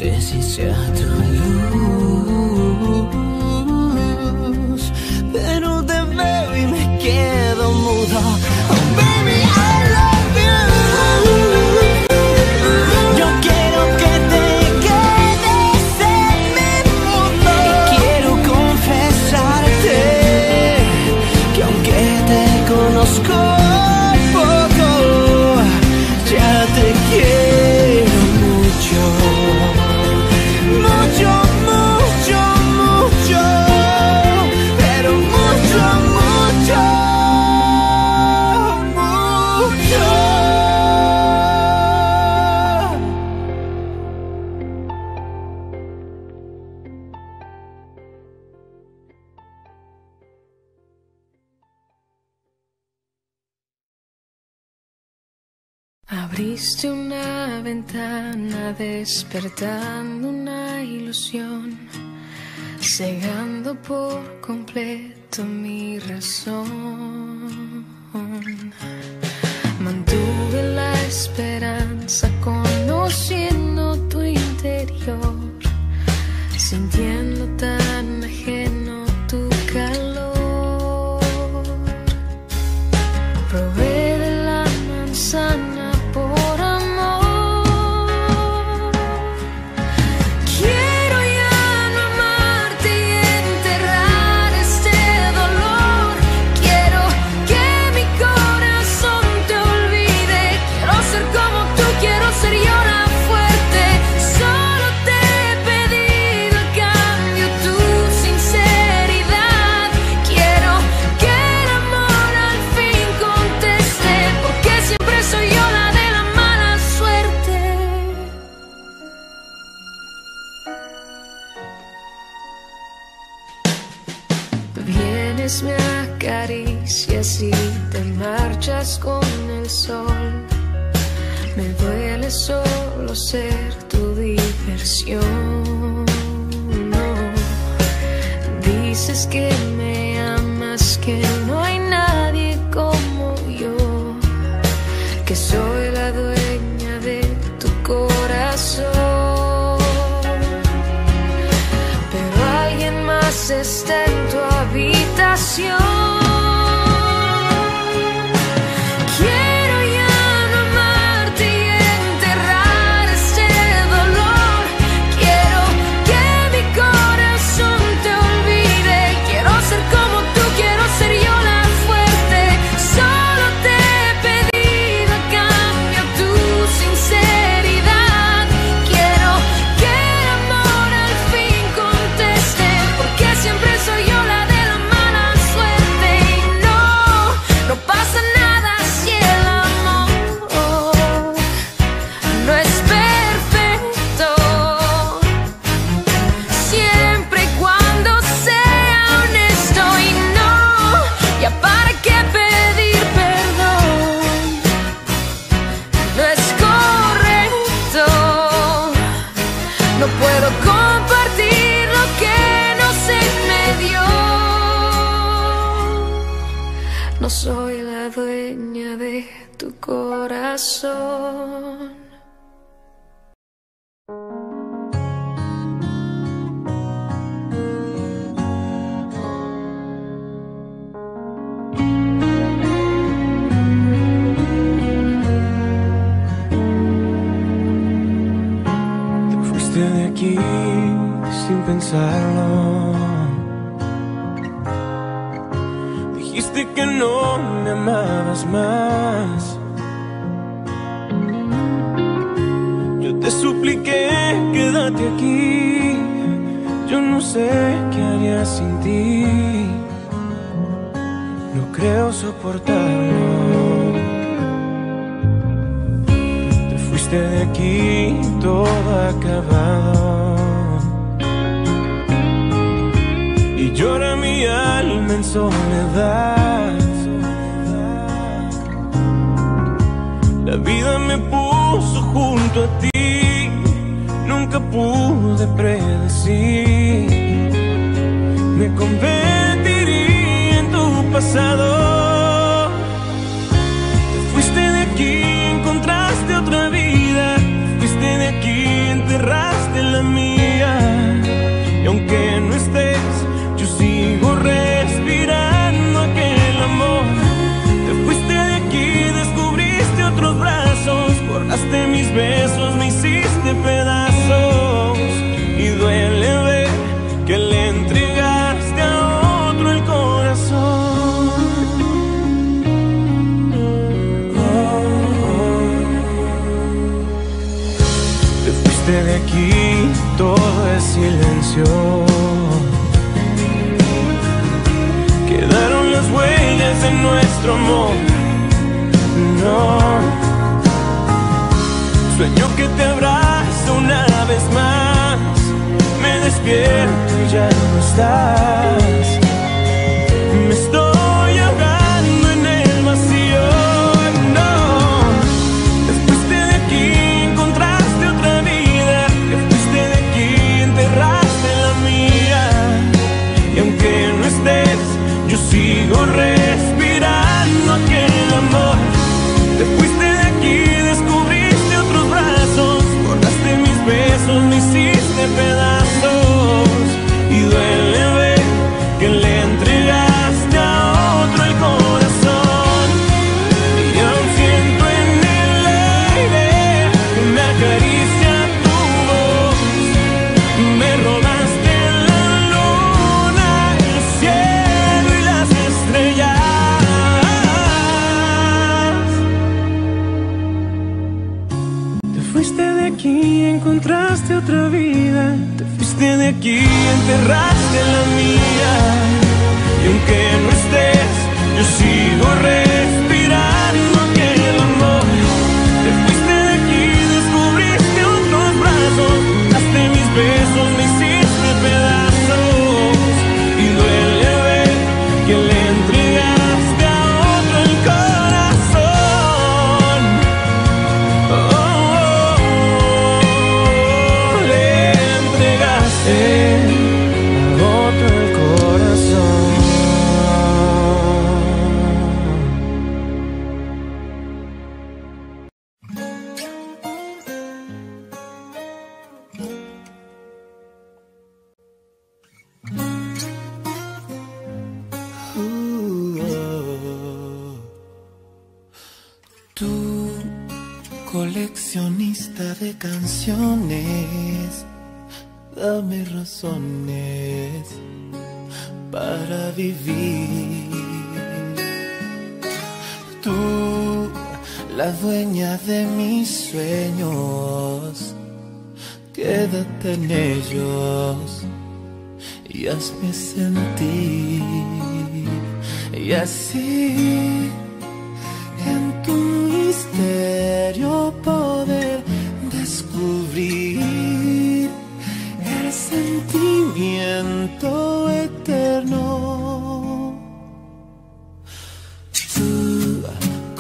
sé si sea tu luz, pero te veo y me quedo mudo. Oh, baby, I love you. Abriste una ventana despertando una ilusión, cegando por completo mi razón. Mantuve la esperanza conociendo tu interior, sintiendo tan ajeno tu calor. Probé de la manzana con el sol, me duele solo ser tu diversión. No, dices que me amas, que no hay nadie como yo, que soy la dueña de tu corazón, pero alguien más está en tu habitación. Soy la dueña de tu corazón. Te fuiste de aquí sin pensarlo. Dijiste que no me amabas más. Yo te supliqué, quédate aquí. Yo no sé qué haría sin ti. No creo soportarlo. Te fuiste de aquí, todo acabado. Y llora mi alma en soledad. La vida me puso junto a ti. Nunca pude predecir. Me convertiría en tu pasado. Te fuiste de aquí, encontraste otra vida. Te fuiste de aquí, enterraste la que no estés, yo sigo respirando aquel amor. Te fuiste de aquí, descubriste otros brazos, borraste mis besos, me hiciste pedazos. Y duele ver que le entregaste a otro el corazón. Oh, oh. Te fuiste de aquí, todo es silencio. Quedaron las huellas de nuestro amor. No. Sueño que te abrazo una vez más. Me despierto y ya no estás. Me estoy ahogando en el vacío. No. Te fuiste de aquí, encontraste otra vida. Te fuiste de aquí, enterraste la mía. Y aunque no estés, yo sigo respirando aquel amor. Te fuiste de aquí, descubriste otros brazos, cortaste mis besos, me hiciste pedazos. Y duele ver que le entregaste a otro el corazón. Y aún siento en el aire que me acaricia tu voz. Me robaste la luna, el cielo, estrellas. Te fuiste de aquí, encontraste otra vida. Te fuiste de aquí, enterraste la mía. Y aunque no estés, yo sigo respirando aquel amor. Te fuiste de aquí, descubriste otros brazos, daste mis besos, me hiciste pedazos. Y duele ver que le entregaste a otro el corazón. Oh, oh, oh, oh, le entregaste a otro el corazón. Uh, oh. Tú, coleccionista de canciones, dame razones para vivir. Tú, la dueña de mis sueños, quédate en ellos y hazme sentir. Y así, en tu misterio poder descubrir el sentimiento eterno. Tú,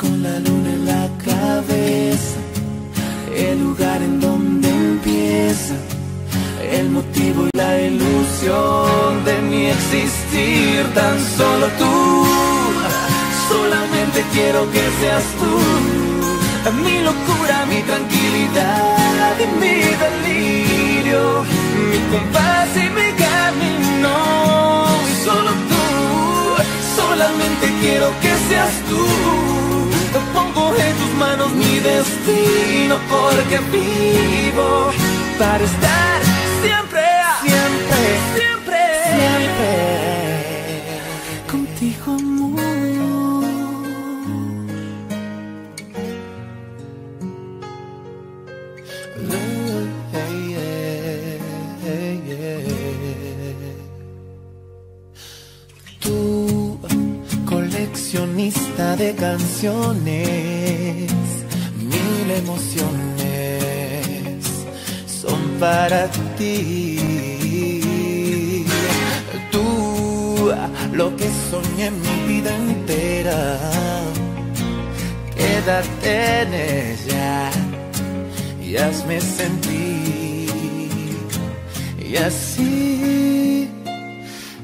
con la luna en la cabeza, el lugar en donde empieza el motivo y la ilusión de mi existir. Tan solo tú, solamente quiero que seas tú, mi locura, mi tranquilidad y mi delirio, mi compás y mi camino. Y solo tú, solamente quiero que seas tú. Pongo en tus manos mi destino, porque vivo para estar siempre, siempre, siempre, siempre contigo, amor. Uh, hey, hey, hey. Tú, coleccionista de canciones, mil emociones son para ti. Tú, lo que soñé mi vida entera, quédate en ella y hazme sentir. Y así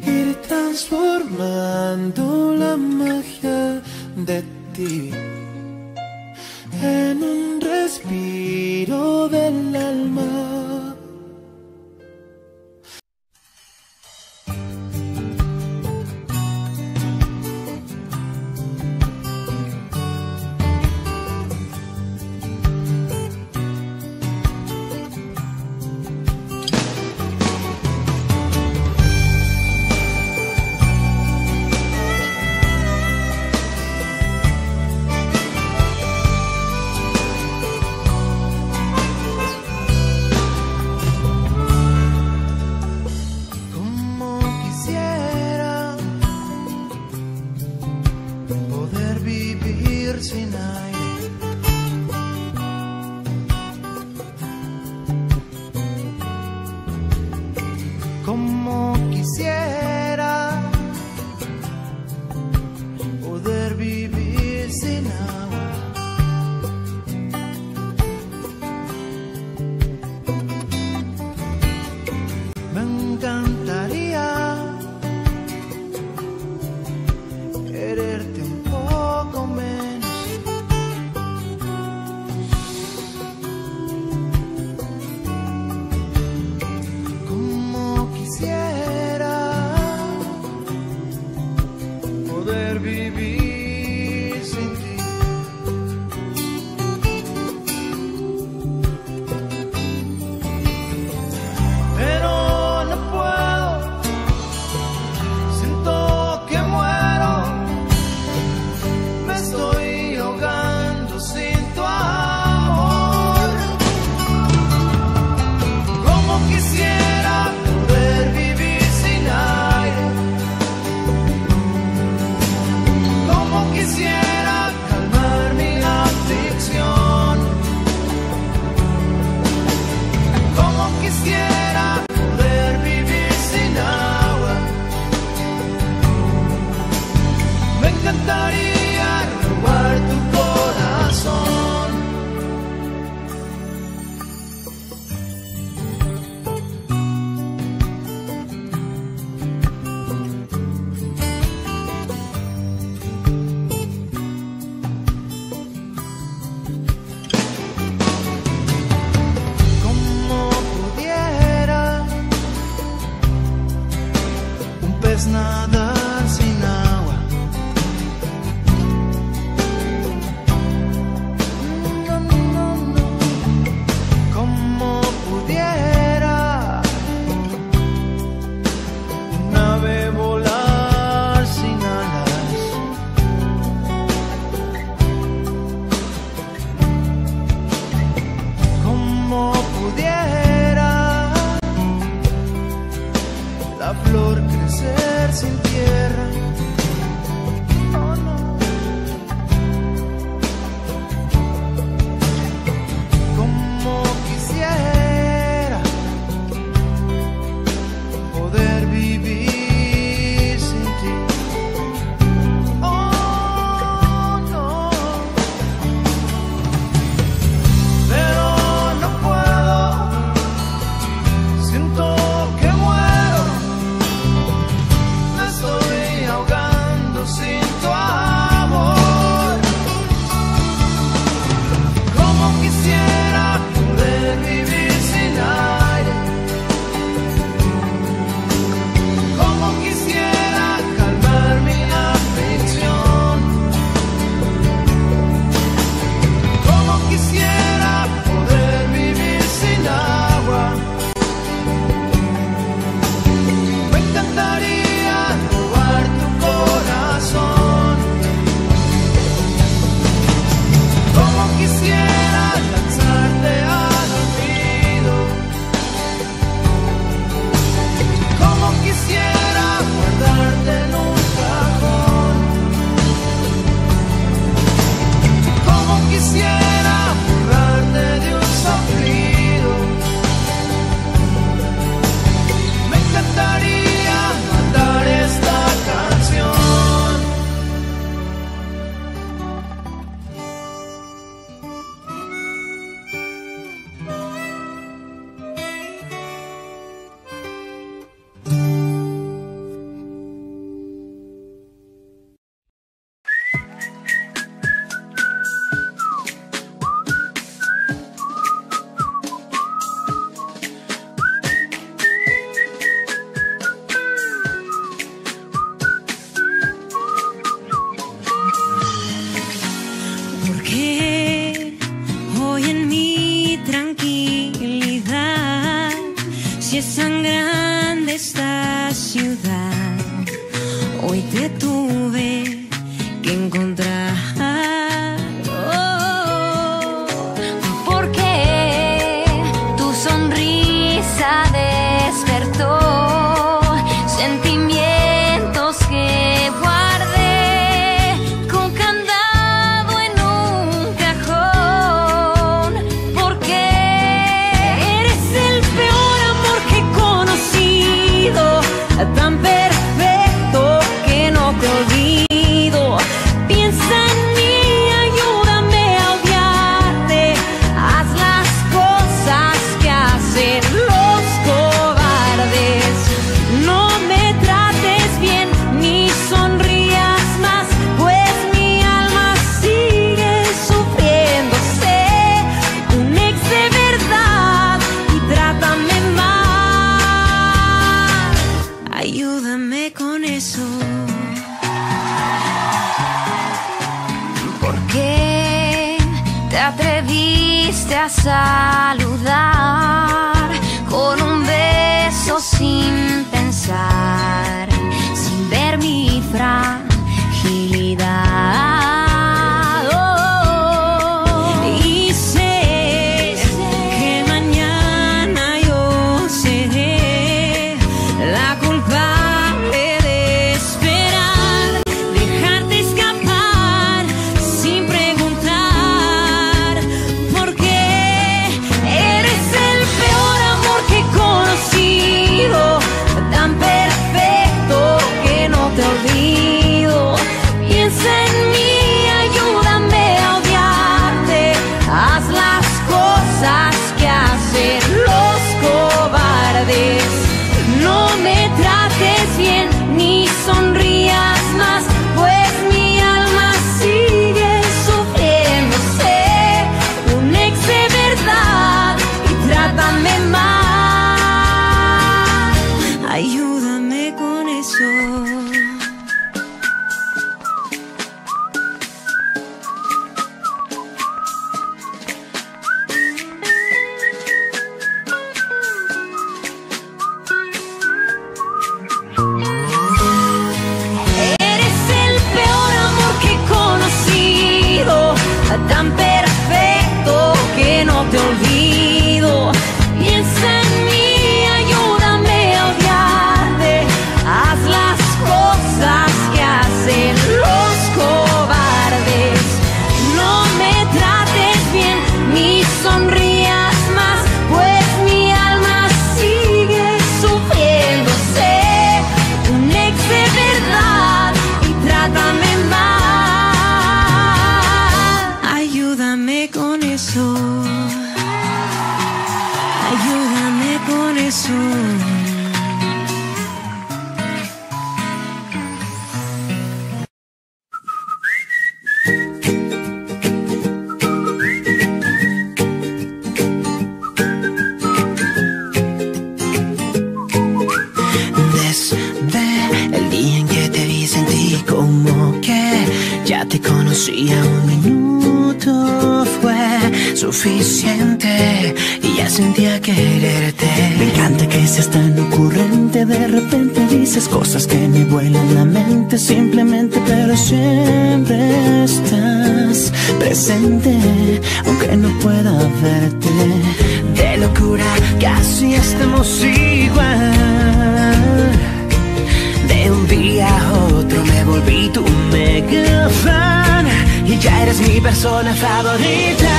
ir transformando la magia de ti en un respiro del alma. es nada sin agua. No, no, no. Como pudiera una ave volar sin alas. Como pudiera la flor crecer sin tierra, oh no. Como quisiera poder vivir sin ti, oh no. Pero no puedo, siento que ayúdame con eso. de el día en que te vi, sentí como que ya te conocía. Un minuto fue suficiente y ya sentía quererte. Me encanta que seas tan ocurrente, de repente dices cosas que me vuelan la mente. Simplemente, pero siempre estás presente, aunque no pueda verte. De locura casi estamos igual. De un día a otro me volví tu mega fan y ya eres mi persona favorita.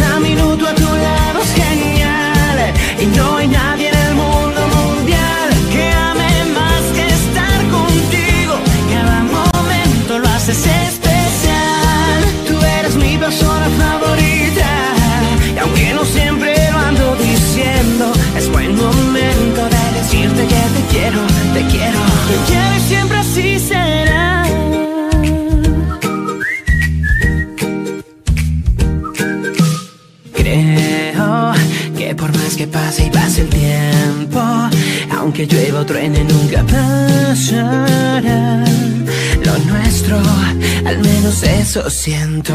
Cada minuto a tu lado es genial y no hay nadie en el mundo mundial que ame más que estar contigo. Cada momento lo haces especial. Tú eres mi persona favorita y aunque no siempre lo ando diciendo, es buen momento de decirte que te quiero, te quiero, te quiero y siempre así será. Creo que por más que pase y pase el tiempo, aunque llueva o truene nunca pasará lo nuestro, al menos eso siento.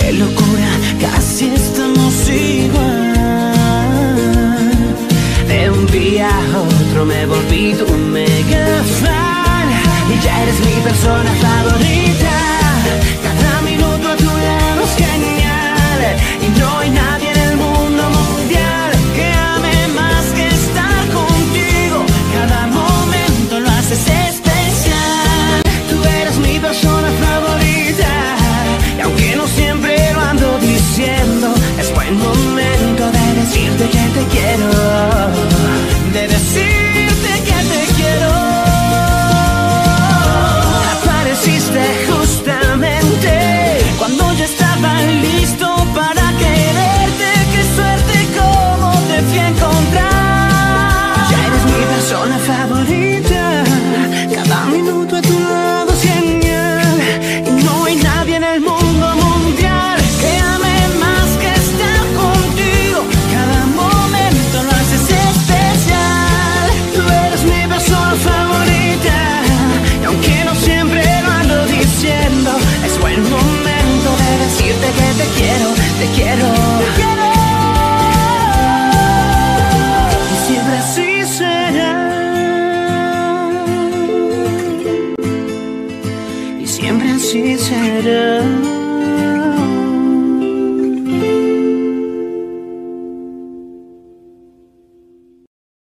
De locura casi estamos igual. De un día a otro me volví tu mega fan y ya eres mi persona favorita. Cada minuto a tu lado es genial y no hay nadie en el mundo mundial que ame más que estar contigo. Cada momento lo haces especial. Tú eres mi persona favorita y aunque no siempre lo ando diciendo, es buen momento de decirte que te quiero, de decirte que te quiero. Apareciste justamente cuando yo estaba listo para quererte. Qué suerte, cómo te fui a encontrar. Ya eres mi persona favorita. Cada minuto a tu lado es genial y no hay nadie en el mundo mundial que ame más que estar contigo. Cada momento lo haces especial. Tú eres mi persona favorita y aunque no siempre lo ando diciendo, es buen momento de decirte que te quiero, te quiero, te quiero y siempre así será. Y siempre así será.